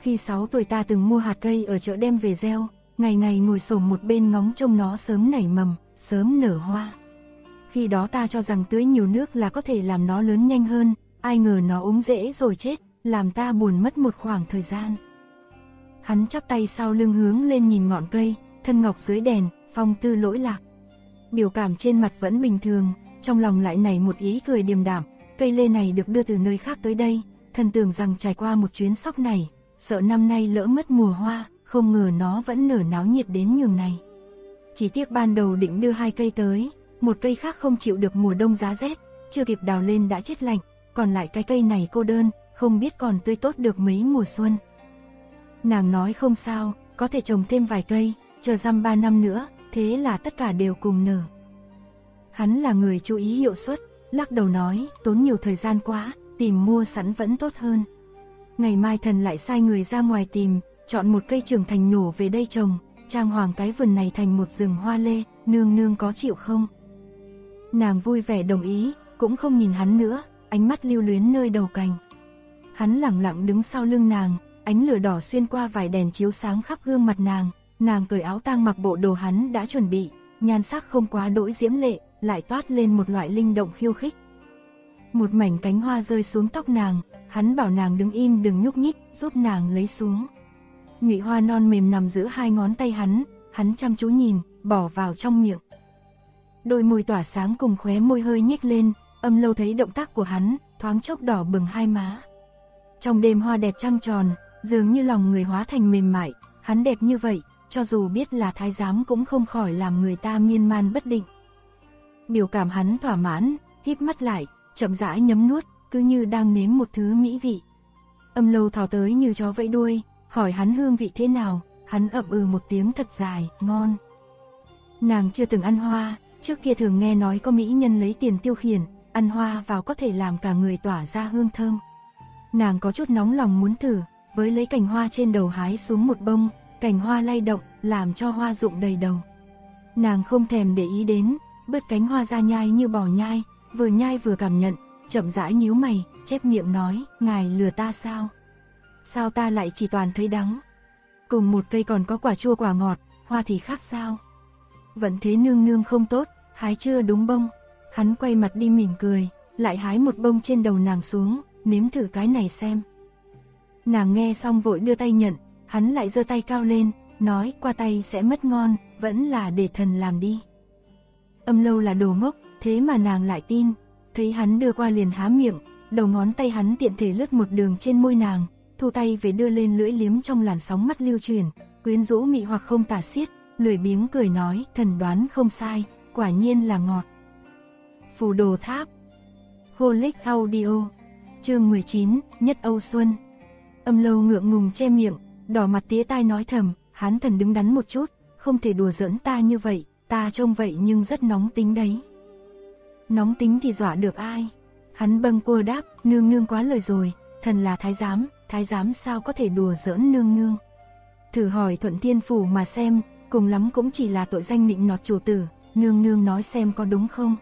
Khi 6 tuổi ta từng mua hạt cây ở chợ đem về gieo, ngày ngày ngồi xổm một bên ngóng trông nó sớm nảy mầm, sớm nở hoa. Khi đó ta cho rằng tưới nhiều nước là có thể làm nó lớn nhanh hơn, ai ngờ nó ốm rễ rồi chết, làm ta buồn mất một khoảng thời gian. Hắn chắp tay sau lưng hướng lên nhìn ngọn cây, thân ngọc dưới đèn, phong tư lỗi lạc. Biểu cảm trên mặt vẫn bình thường, trong lòng lại nảy một ý cười điềm đạm. Cây lê này được đưa từ nơi khác tới đây, thần tưởng rằng trải qua một chuyến sóc này, sợ năm nay lỡ mất mùa hoa, không ngờ nó vẫn nở náo nhiệt đến nhường này. Chỉ tiếc ban đầu định đưa 2 cây tới, một cây khác không chịu được mùa đông giá rét, chưa kịp đào lên đã chết lạnh, còn lại cái cây này cô đơn, không biết còn tươi tốt được mấy mùa xuân. Nàng nói không sao, có thể trồng thêm vài cây, chờ dăm 3 năm nữa, thế là tất cả đều cùng nở. Hắn là người chú ý hiệu suất, lắc đầu nói, tốn nhiều thời gian quá, tìm mua sẵn vẫn tốt hơn. Ngày mai thần lại sai người ra ngoài tìm, chọn một cây trưởng thành nhổ về đây trồng, trang hoàng cái vườn này thành một rừng hoa lê, nương nương có chịu không? Nàng vui vẻ đồng ý, cũng không nhìn hắn nữa, ánh mắt lưu luyến nơi đầu cành. Hắn lẳng lặng đứng sau lưng nàng, ánh lửa đỏ xuyên qua vài đèn chiếu sáng khắp gương mặt nàng, nàng cởi áo tang mặc bộ đồ hắn đã chuẩn bị, nhan sắc không quá đỗi diễm lệ, lại toát lên một loại linh động khiêu khích. Một mảnh cánh hoa rơi xuống tóc nàng, hắn bảo nàng đứng im đừng nhúc nhích, giúp nàng lấy xuống. Nhụy hoa non mềm nằm giữa 2 ngón tay hắn chăm chú nhìn, bỏ vào trong miệng. Đôi môi tỏa sáng cùng khóe môi hơi nhếch lên, Âm Lâu thấy động tác của hắn, thoáng chốc đỏ bừng hai má. Trong đêm hoa đẹp trăng tròn, dường như lòng người hóa thành mềm mại, hắn đẹp như vậy, cho dù biết là thái giám cũng không khỏi làm người ta miên man bất định. Biểu cảm hắn thỏa mãn, híp mắt lại, chậm rãi nhấm nuốt, cứ như đang nếm một thứ mỹ vị. Âm Lâu thò tới như chó vẫy đuôi, hỏi hắn hương vị thế nào, hắn ậm ừ một tiếng thật dài, ngon. Nàng chưa từng ăn hoa, trước kia thường nghe nói có mỹ nhân lấy tiền tiêu khiển, ăn hoa vào có thể làm cả người tỏa ra hương thơm. Nàng có chút nóng lòng muốn thử, với lấy cành hoa trên đầu hái xuống một bông, cành hoa lay động, làm cho hoa rụng đầy đầu. Nàng không thèm để ý đến, bớt cánh hoa ra nhai như bò nhai vừa cảm nhận, chậm rãi nhíu mày, chép miệng nói, ngài lừa ta sao? Sao ta lại chỉ toàn thấy đắng? Cùng một cây còn có quả chua quả ngọt, hoa thì khác sao? Vẫn thế nương nương không tốt, hái chưa đúng bông. Hắn quay mặt đi mỉm cười, lại hái một bông trên đầu nàng xuống, nếm thử cái này xem. Nàng nghe xong vội đưa tay nhận, hắn lại giơ tay cao lên, nói qua tay sẽ mất ngon, vẫn là để thần làm đi. Âm Lâu là đồ ngốc, thế mà nàng lại tin, thấy hắn đưa qua liền há miệng, đầu ngón tay hắn tiện thể lướt một đường trên môi nàng, thu tay về đưa lên lưỡi liếm trong làn sóng mắt lưu chuyển, quyến rũ mị hoặc không tả xiết, lười biếng cười nói, thần đoán không sai, quả nhiên là ngọt. Phù Đồ Tháp, Holic Audio, chương 19, Nhất Âu Xuân. Âm Lâu ngượng ngùng che miệng, đỏ mặt tía tai nói thầm, hán thần đứng đắn một chút, không thể đùa giỡn ta như vậy, ta trông vậy nhưng rất nóng tính đấy. Nóng tính thì dọa được ai? Hắn bâng quơ đáp, nương nương quá lời rồi, thần là thái giám sao có thể đùa giỡn nương nương. Thử hỏi Thuận Thiên Phủ mà xem, cùng lắm cũng chỉ là tội danh nịnh nọt chủ tử, nương nương nói xem có đúng không?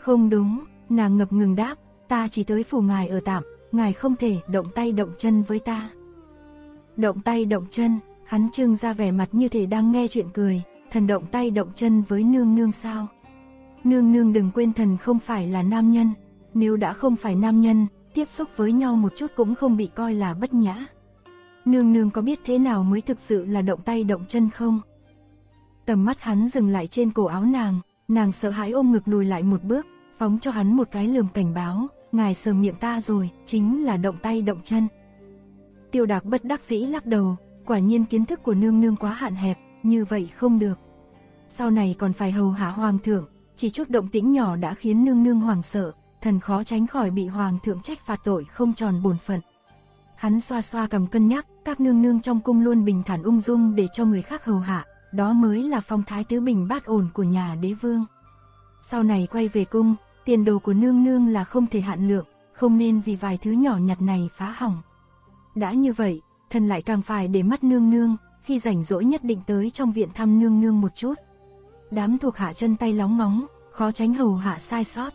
Không đúng, nàng ngập ngừng đáp, ta chỉ tới phủ ngài ở tạm, ngài không thể động tay động chân với ta. Động tay động chân, hắn trưng ra vẻ mặt như thể đang nghe chuyện cười, thần động tay động chân với nương nương sao? Nương nương đừng quên thần không phải là nam nhân, nếu đã không phải nam nhân, tiếp xúc với nhau một chút cũng không bị coi là bất nhã. Nương nương có biết thế nào mới thực sự là động tay động chân không? Tầm mắt hắn dừng lại trên cổ áo nàng, nàng sợ hãi ôm ngực lùi lại một bước, phóng cho hắn một cái lườm cảnh báo, ngài sờ miệng ta rồi, chính là động tay động chân. Tiêu Đạc bất đắc dĩ lắc đầu, quả nhiên kiến thức của nương nương quá hạn hẹp, như vậy không được. Sau này còn phải hầu hạ hoàng thượng, chỉ chút động tĩnh nhỏ đã khiến nương nương hoảng sợ, thần khó tránh khỏi bị hoàng thượng trách phạt tội không tròn bổn phận. Hắn xoa xoa cằm cân nhắc, các nương nương trong cung luôn bình thản ung dung để cho người khác hầu hạ, đó mới là phong thái tứ bình bát ổn của nhà đế vương. Sau này quay về cung, tiền đồ của nương nương là không thể hạn lượng, không nên vì vài thứ nhỏ nhặt này phá hỏng. Đã như vậy, thần lại càng phải để mắt nương nương, khi rảnh rỗi nhất định tới trong viện thăm nương nương một chút. Đám thuộc hạ chân tay lóng ngóng, khó tránh hầu hạ sai sót.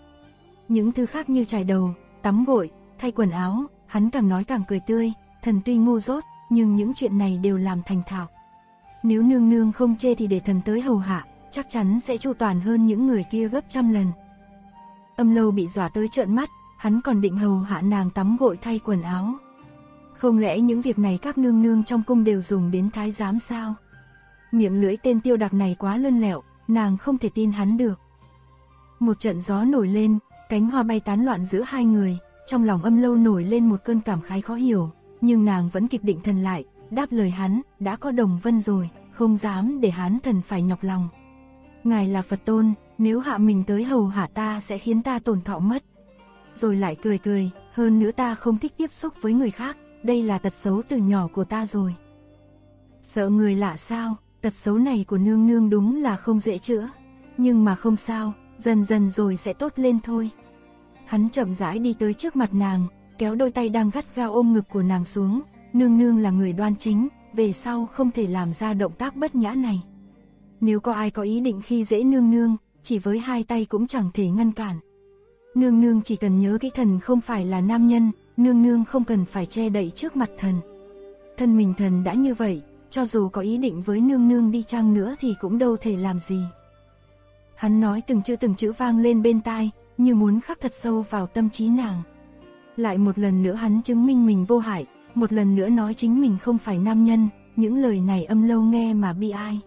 Những thứ khác như chải đầu, tắm gội, thay quần áo, hắn càng nói càng cười tươi, thần tuy ngu dốt, nhưng những chuyện này đều làm thành thạo. Nếu nương nương không chê thì để thần tới hầu hạ, chắc chắn sẽ chu toàn hơn những người kia gấp trăm lần. Âm Lâu bị dọa tới trợn mắt, hắn còn định hầu hạ nàng tắm gội thay quần áo. Không lẽ những việc này các nương nương trong cung đều dùng đến thái giám sao? Miệng lưỡi tên Tiêu Đạc này quá lươn lẹo, nàng không thể tin hắn được. Một trận gió nổi lên, cánh hoa bay tán loạn giữa hai người, trong lòng Âm Lâu nổi lên một cơn cảm khái khó hiểu, nhưng nàng vẫn kịp định thần lại, đáp lời hắn, đã có Đồng Vân rồi, không dám để hắn thần phải nhọc lòng. Ngài là Phật Tôn, nếu hạ mình tới hầu hạ ta sẽ khiến ta tổn thọ mất. Rồi lại cười cười, hơn nữa ta không thích tiếp xúc với người khác, đây là tật xấu từ nhỏ của ta rồi. Sợ người lạ sao, tật xấu này của nương nương đúng là không dễ chữa, nhưng mà không sao, dần dần rồi sẽ tốt lên thôi. Hắn chậm rãi đi tới trước mặt nàng, kéo đôi tay đang gắt gao ôm ngực của nàng xuống, nương nương là người đoan chính, về sau không thể làm ra động tác bất nhã này. Nếu có ai có ý định khi dễ nương nương, chỉ với hai tay cũng chẳng thể ngăn cản. Nương nương chỉ cần nhớ cái thần không phải là nam nhân, nương nương không cần phải che đậy trước mặt thần. Thân mình thần đã như vậy, cho dù có ý định với nương nương đi chăng nữa thì cũng đâu thể làm gì. Hắn nói từng chữ vang lên bên tai, như muốn khắc thật sâu vào tâm trí nàng. Lại một lần nữa hắn chứng minh mình vô hại, một lần nữa nói chính mình không phải nam nhân, những lời này Âm Lâu nghe mà bi ai.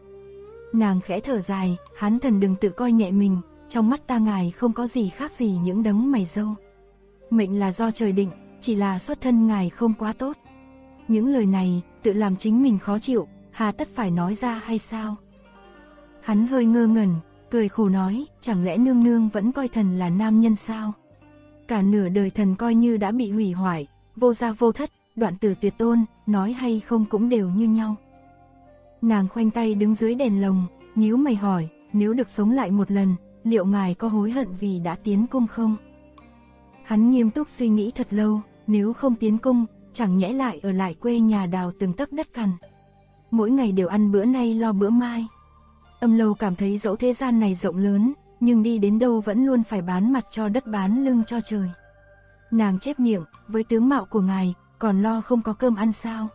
Nàng khẽ thở dài, hắn thần đừng tự coi nhẹ mình, trong mắt ta ngài không có gì khác gì những đấng mày râu. Mệnh là do trời định, chỉ là xuất thân ngài không quá tốt. Những lời này, tự làm chính mình khó chịu, hà tất phải nói ra hay sao? Hắn hơi ngơ ngẩn, cười khổ nói, chẳng lẽ nương nương vẫn coi thần là nam nhân sao? Cả nửa đời thần coi như đã bị hủy hoại, vô gia vô thất, đoạn tử tuyệt tôn, nói hay không cũng đều như nhau. Nàng khoanh tay đứng dưới đèn lồng, nhíu mày hỏi, nếu được sống lại một lần, liệu ngài có hối hận vì đã tiến cung không? Hắn nghiêm túc suy nghĩ thật lâu, nếu không tiến cung, chẳng nhẽ lại ở lại quê nhà đào từng tấc đất cằn. Mỗi ngày đều ăn bữa nay lo bữa mai. Âm Lâu cảm thấy dẫu thế gian này rộng lớn, nhưng đi đến đâu vẫn luôn phải bán mặt cho đất bán lưng cho trời. Nàng chép miệng, với tướng mạo của ngài, còn lo không có cơm ăn sao?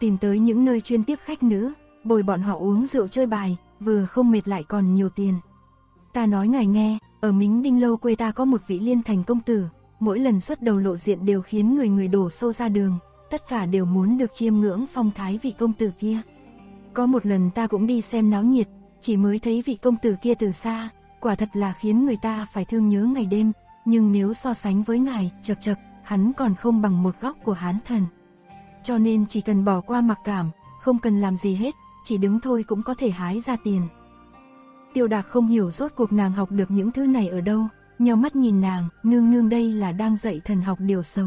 Tìm tới những nơi chuyên tiếp khách nữ, bồi bọn họ uống rượu chơi bài, vừa không mệt lại còn nhiều tiền. Ta nói ngài nghe, ở Mính Đinh Lâu quê ta có một vị liên thành công tử, mỗi lần xuất đầu lộ diện đều khiến người đổ xô ra đường, tất cả đều muốn được chiêm ngưỡng phong thái vị công tử kia. Có một lần ta cũng đi xem náo nhiệt, chỉ mới thấy vị công tử kia từ xa, quả thật là khiến người ta phải thương nhớ ngày đêm, nhưng nếu so sánh với ngài, chật, hắn còn không bằng một góc của hán thần. Cho nên chỉ cần bỏ qua mặc cảm, không cần làm gì hết, chỉ đứng thôi cũng có thể hái ra tiền. Tiêu Đạc không hiểu rốt cuộc nàng học được những thứ này ở đâu, nheo mắt nhìn nàng, nương nương đây là đang dạy thần học điều xấu.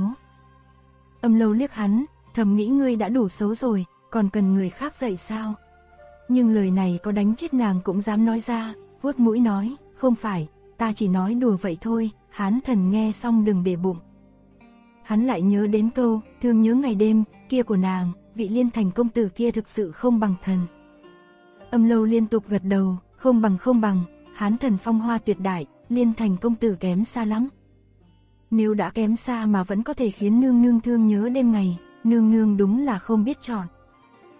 Âm Lâu liếc hắn, thầm nghĩ ngươi đã đủ xấu rồi, còn cần người khác dạy sao? Nhưng lời này có đánh chết nàng cũng dám nói ra, vuốt mũi nói, không phải, ta chỉ nói đùa vậy thôi, hán thần nghe xong đừng để bụng. Hắn lại nhớ đến câu, thương nhớ ngày đêm, kia của nàng, vị liên thành công tử kia thực sự không bằng thần. Âm Lâu liên tục gật đầu, không bằng, hán thần phong hoa tuyệt đại, liên thành công tử kém xa lắm. Nếu đã kém xa mà vẫn có thể khiến nương nương thương nhớ đêm ngày, nương nương đúng là không biết chọn.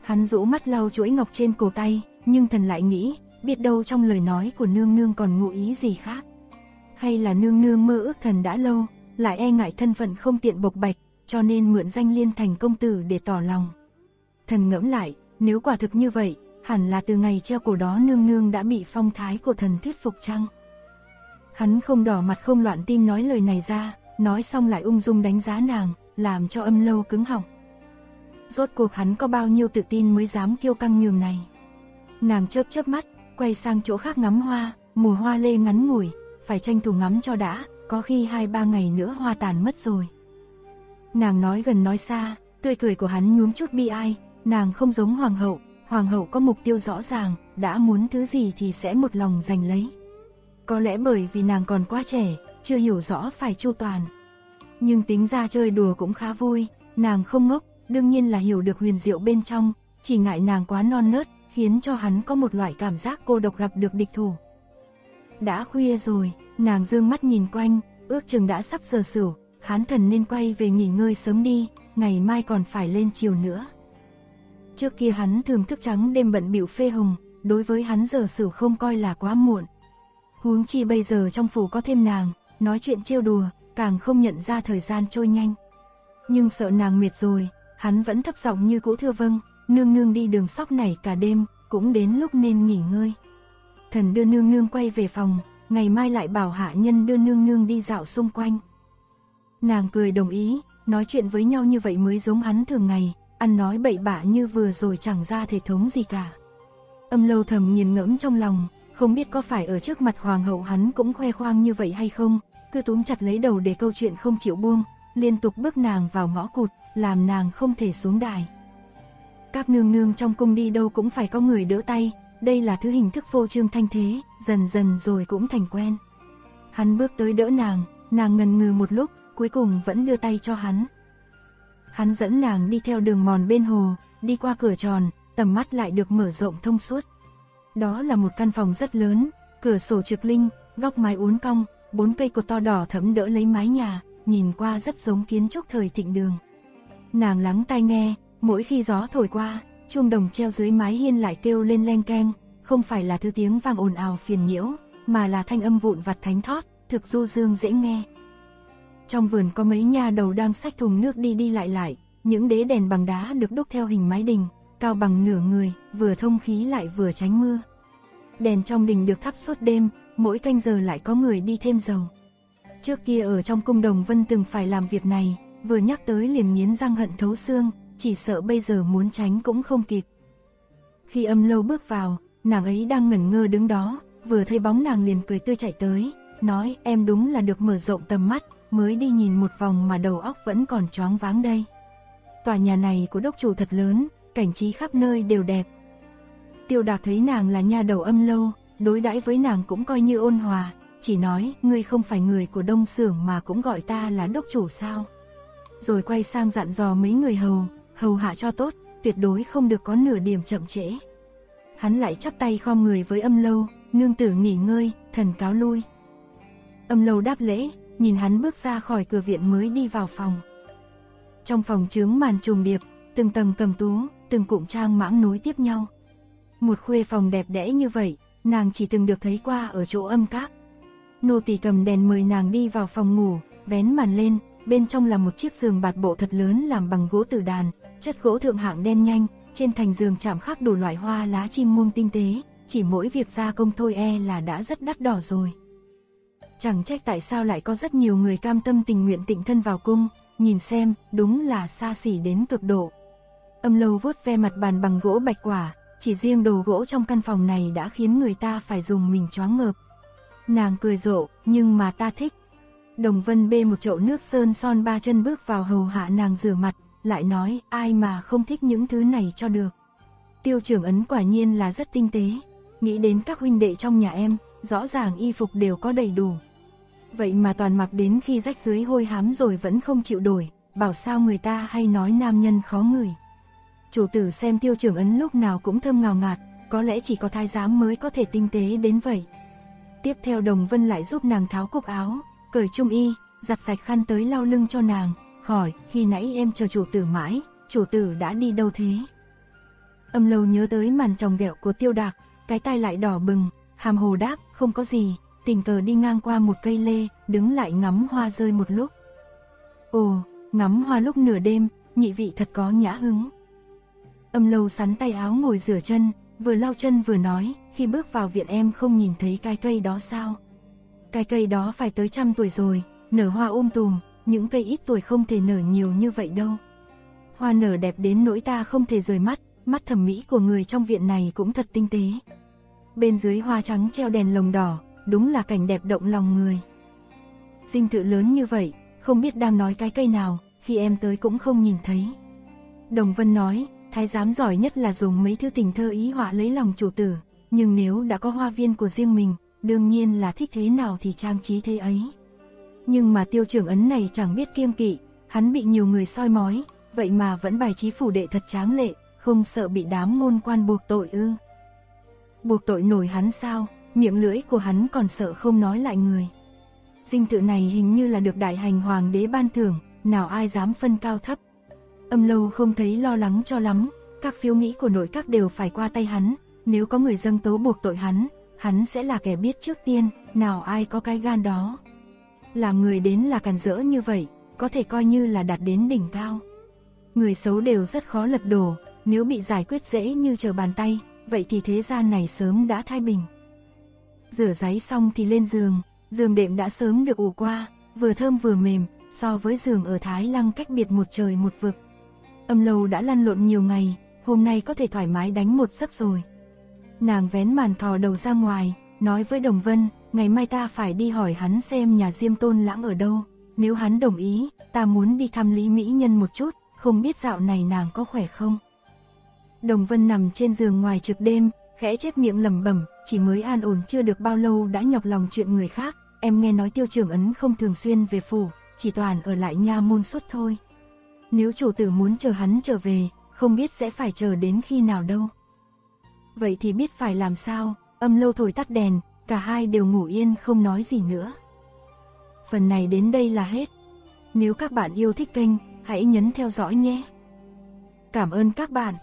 Hắn rũ mắt lau chuỗi ngọc trên cổ tay, nhưng thần lại nghĩ, biết đâu trong lời nói của nương nương còn ngụ ý gì khác. Hay là nương nương mơ ước thần đã lâu, lại e ngại thân phận không tiện bộc bạch, cho nên mượn danh liên thành công tử để tỏ lòng. Thần ngẫm lại, nếu quả thực như vậy, hẳn là từ ngày treo cổ đó nương nương đã bị phong thái của thần thuyết phục chăng? Hắn không đỏ mặt không loạn tim nói lời này ra, nói xong lại ung dung đánh giá nàng, làm cho Âm Lâu cứng họng. Rốt cuộc hắn có bao nhiêu tự tin mới dám kiêu căng nhường này? Nàng chớp mắt, quay sang chỗ khác ngắm hoa, mùa hoa lê ngắn ngủi, phải tranh thủ ngắm cho đã, có khi 2-3 ngày nữa hoa tàn mất rồi. Nàng nói gần nói xa, tươi cười của hắn nhuốm chút bi ai, nàng không giống hoàng hậu có mục tiêu rõ ràng, đã muốn thứ gì thì sẽ một lòng giành lấy. Có lẽ bởi vì nàng còn quá trẻ, chưa hiểu rõ phải chu toàn. Nhưng tính ra chơi đùa cũng khá vui, nàng không ngốc, đương nhiên là hiểu được huyền diệu bên trong, chỉ ngại nàng quá non nớt, khiến cho hắn có một loại cảm giác cô độc gặp được địch thủ. Đã khuya rồi, nàng dương mắt nhìn quanh, ước chừng đã sắp giờ sửu, hán thần nên quay về nghỉ ngơi sớm đi, ngày mai còn phải lên chiều nữa. Trước kia hắn thường thức trắng đêm bận bịu phê hồng, đối với hắn giờ sửu không coi là quá muộn. Huống chi bây giờ trong phủ có thêm nàng, nói chuyện trêu đùa, càng không nhận ra thời gian trôi nhanh. Nhưng sợ nàng mệt rồi, hắn vẫn thấp giọng như cũ: thưa vâng, nương nương đi đường sóc này cả đêm, cũng đến lúc nên nghỉ ngơi. Thần đưa nương nương quay về phòng, ngày mai lại bảo hạ nhân đưa nương nương đi dạo xung quanh. Nàng cười đồng ý, nói chuyện với nhau như vậy mới giống hắn thường ngày, ăn nói bậy bạ như vừa rồi chẳng ra thể thống gì cả. Âm Lâu thầm nhìn ngẫm trong lòng, không biết có phải ở trước mặt hoàng hậu hắn cũng khoe khoang như vậy hay không, cứ túm chặt lấy đầu để câu chuyện không chịu buông, liên tục bước nàng vào ngõ cụt, làm nàng không thể xuống đài. Các nương nương trong cung đi đâu cũng phải có người đỡ tay, đây là thứ hình thức phô trương thanh thế, dần dần rồi cũng thành quen. Hắn bước tới đỡ nàng ngần ngừ một lúc, cuối cùng vẫn đưa tay cho hắn. Hắn dẫn nàng đi theo đường mòn bên hồ, đi qua cửa tròn, tầm mắt lại được mở rộng thông suốt. Đó là một căn phòng rất lớn, cửa sổ trực linh, góc mái uốn cong, 4 cây cột to đỏ thẫm đỡ lấy mái nhà, nhìn qua rất giống kiến trúc thời Thịnh Đường. Nàng lắng tai nghe, mỗi khi gió thổi qua, chuông đồng treo dưới mái hiên lại kêu lên leng keng, không phải là thứ tiếng vang ồn ào phiền nhiễu, mà là thanh âm vụn vặt thánh thót, thực du dương dễ nghe. Trong vườn có mấy nha đầu đang xách thùng nước đi lại, những đế đèn bằng đá được đúc theo hình mái đình, cao bằng nửa người, vừa thông khí lại vừa tránh mưa. Đèn trong đình được thắp suốt đêm, mỗi canh giờ lại có người đi thêm dầu. Trước kia ở trong cung Đồng Vân từng phải làm việc này, vừa nhắc tới liền nghiến răng hận thấu xương, chỉ sợ bây giờ muốn tránh cũng không kịp. Khi Âm Lâu bước vào, nàng ấy đang ngẩn ngơ đứng đó, vừa thấy bóng nàng liền cười tươi chạy tới, nói: em đúng là được mở rộng tầm mắt, mới đi nhìn một vòng mà đầu óc vẫn còn choáng váng đây. Tòa nhà này của đốc chủ thật lớn, cảnh trí khắp nơi đều đẹp. Tiêu Đạc thấy nàng là nha đầu Âm Lâu, đối đãi với nàng cũng coi như ôn hòa, chỉ nói: ngươi không phải người của Đông Xưởng mà cũng gọi ta là đốc chủ sao? Rồi quay sang dặn dò mấy người hầu hạ cho tốt, tuyệt đối không được có nửa điểm chậm trễ. Hắn lại chắp tay khom người với Âm Lâu: nương tử nghỉ ngơi, thần cáo lui. Âm Lâu đáp lễ, nhìn hắn bước ra khỏi cửa viện mới đi vào phòng. Trong phòng chướng màn trùng điệp, từng tầng cầm tú, từng cụm trang mãng nối tiếp nhau. Một khuê phòng đẹp đẽ như vậy, nàng chỉ từng được thấy qua ở chỗ Âm Các. Nô tỳ cầm đèn mời nàng đi vào phòng ngủ, vén màn lên, bên trong là một chiếc giường bạt bộ thật lớn làm bằng gỗ tử đàn, chất gỗ thượng hạng đen nhanh, trên thành giường chạm khắc đủ loại hoa lá chim muông tinh tế, chỉ mỗi việc gia công thôi là đã rất đắt đỏ rồi. Chẳng trách tại sao lại có rất nhiều người cam tâm tình nguyện tịnh thân vào cung, nhìn xem, đúng là xa xỉ đến cực độ. Âm Lâu vuốt ve mặt bàn bằng gỗ bạch quả, chỉ riêng đồ gỗ trong căn phòng này đã khiến người ta phải dùng mình choáng ngợp. Nàng cười rộ: nhưng mà ta thích. Đồng Vân bê một chậu nước sơn son ba chân bước vào hầu hạ nàng rửa mặt, lại nói: ai mà không thích những thứ này cho được. Tiêu trưởng ấn quả nhiên là rất tinh tế, nghĩ đến các huynh đệ trong nhà em, rõ ràng y phục đều có đầy đủ. Vậy mà toàn mặc đến khi rách dưới hôi hám rồi vẫn không chịu đổi, bảo sao người ta hay nói nam nhân khó ngửi. Chủ tử xem tiêu trưởng ấn lúc nào cũng thơm ngào ngạt, có lẽ chỉ có thái giám mới có thể tinh tế đến vậy. Tiếp theo Đồng Vân lại giúp nàng tháo cúc áo, cởi trung y, giặt sạch khăn tới lau lưng cho nàng, hỏi: khi nãy em chờ chủ tử mãi, chủ tử đã đi đâu thế? Âm Lâu nhớ tới màn tròng ghẹo của Tiêu Đạc, cái tai lại đỏ bừng, hàm hồ đáp: không có gì, tình cờ đi ngang qua một cây lê, đứng lại ngắm hoa rơi một lúc. Ồ, ngắm hoa lúc nửa đêm, nhị vị thật có nhã hứng. Âm Lâu sắn tay áo ngồi rửa chân, vừa lau chân vừa nói: khi bước vào viện em không nhìn thấy cái cây đó sao? Cái cây đó phải tới 100 tuổi rồi, nở hoa tùm, những cây ít tuổi không thể nở nhiều như vậy đâu. Hoa nở đẹp đến nỗi ta không thể rời mắt thẩm mỹ của người trong viện này cũng thật tinh tế. Bên dưới hoa trắng treo đèn lồng đỏ, đúng là cảnh đẹp động lòng người. Dinh thự lớn như vậy, không biết đang nói cái cây nào, khi em tới cũng không nhìn thấy. Đồng Vân nói: thái giám giỏi nhất là dùng mấy thứ tình thơ ý họa lấy lòng chủ tử, nhưng nếu đã có hoa viên của riêng mình, đương nhiên là thích thế nào thì trang trí thế ấy. nhưng mà tiêu trưởng ấn này chẳng biết kiêng kỵ, hắn bị nhiều người soi mói, vậy mà vẫn bài trí phủ đệ thật tráng lệ, không sợ bị đám môn quan buộc tội ư? Buộc tội nổi hắn sao, miệng lưỡi của hắn còn sợ không nói lại người. Dinh thự này hình như là được đại hành hoàng đế ban thưởng, nào ai dám phân cao thấp. Âm Lâu không thấy lo lắng cho lắm, các phiếu nghĩ của nội các đều phải qua tay hắn, nếu có người dâng tố buộc tội hắn, hắn sẽ là kẻ biết trước tiên, nào ai có cái gan đó. Làm người đến là càn rỡ như vậy, có thể coi như là đạt đến đỉnh cao. Người xấu đều rất khó lật đổ, nếu bị giải quyết dễ như trở bàn tay, vậy thì thế gian này sớm đã thái bình. Rửa ráy xong thì lên giường, giường đệm đã sớm được ủ qua, vừa thơm vừa mềm, so với giường ở Thái Lăng cách biệt một trời một vực. Âm Lâu đã lăn lộn nhiều ngày, hôm nay có thể thoải mái đánh một giấc rồi. Nàng vén màn thò đầu ra ngoài, nói với Đồng Vân, ngày mai ta phải đi hỏi hắn xem nhà Diêm Tôn Lãng ở đâu. Nếu hắn đồng ý, ta muốn đi thăm Lý Mỹ Nhân một chút, không biết dạo này nàng có khỏe không? Đồng Vân nằm trên giường ngoài trực đêm, khẽ chép miệng lẩm bẩm, chỉ mới an ổn chưa được bao lâu đã nhọc lòng chuyện người khác. Em nghe nói tiêu trưởng ấn không thường xuyên về phủ, chỉ toàn ở lại nha môn suốt thôi. Nếu chủ tử muốn chờ hắn trở về, không biết sẽ phải chờ đến khi nào đâu. Vậy thì biết phải làm sao? Âm Lâu thổi tắt đèn, cả hai đều ngủ yên không nói gì nữa. Phần này đến đây là hết. Nếu các bạn yêu thích kênh, hãy nhấn theo dõi nhé. Cảm ơn các bạn.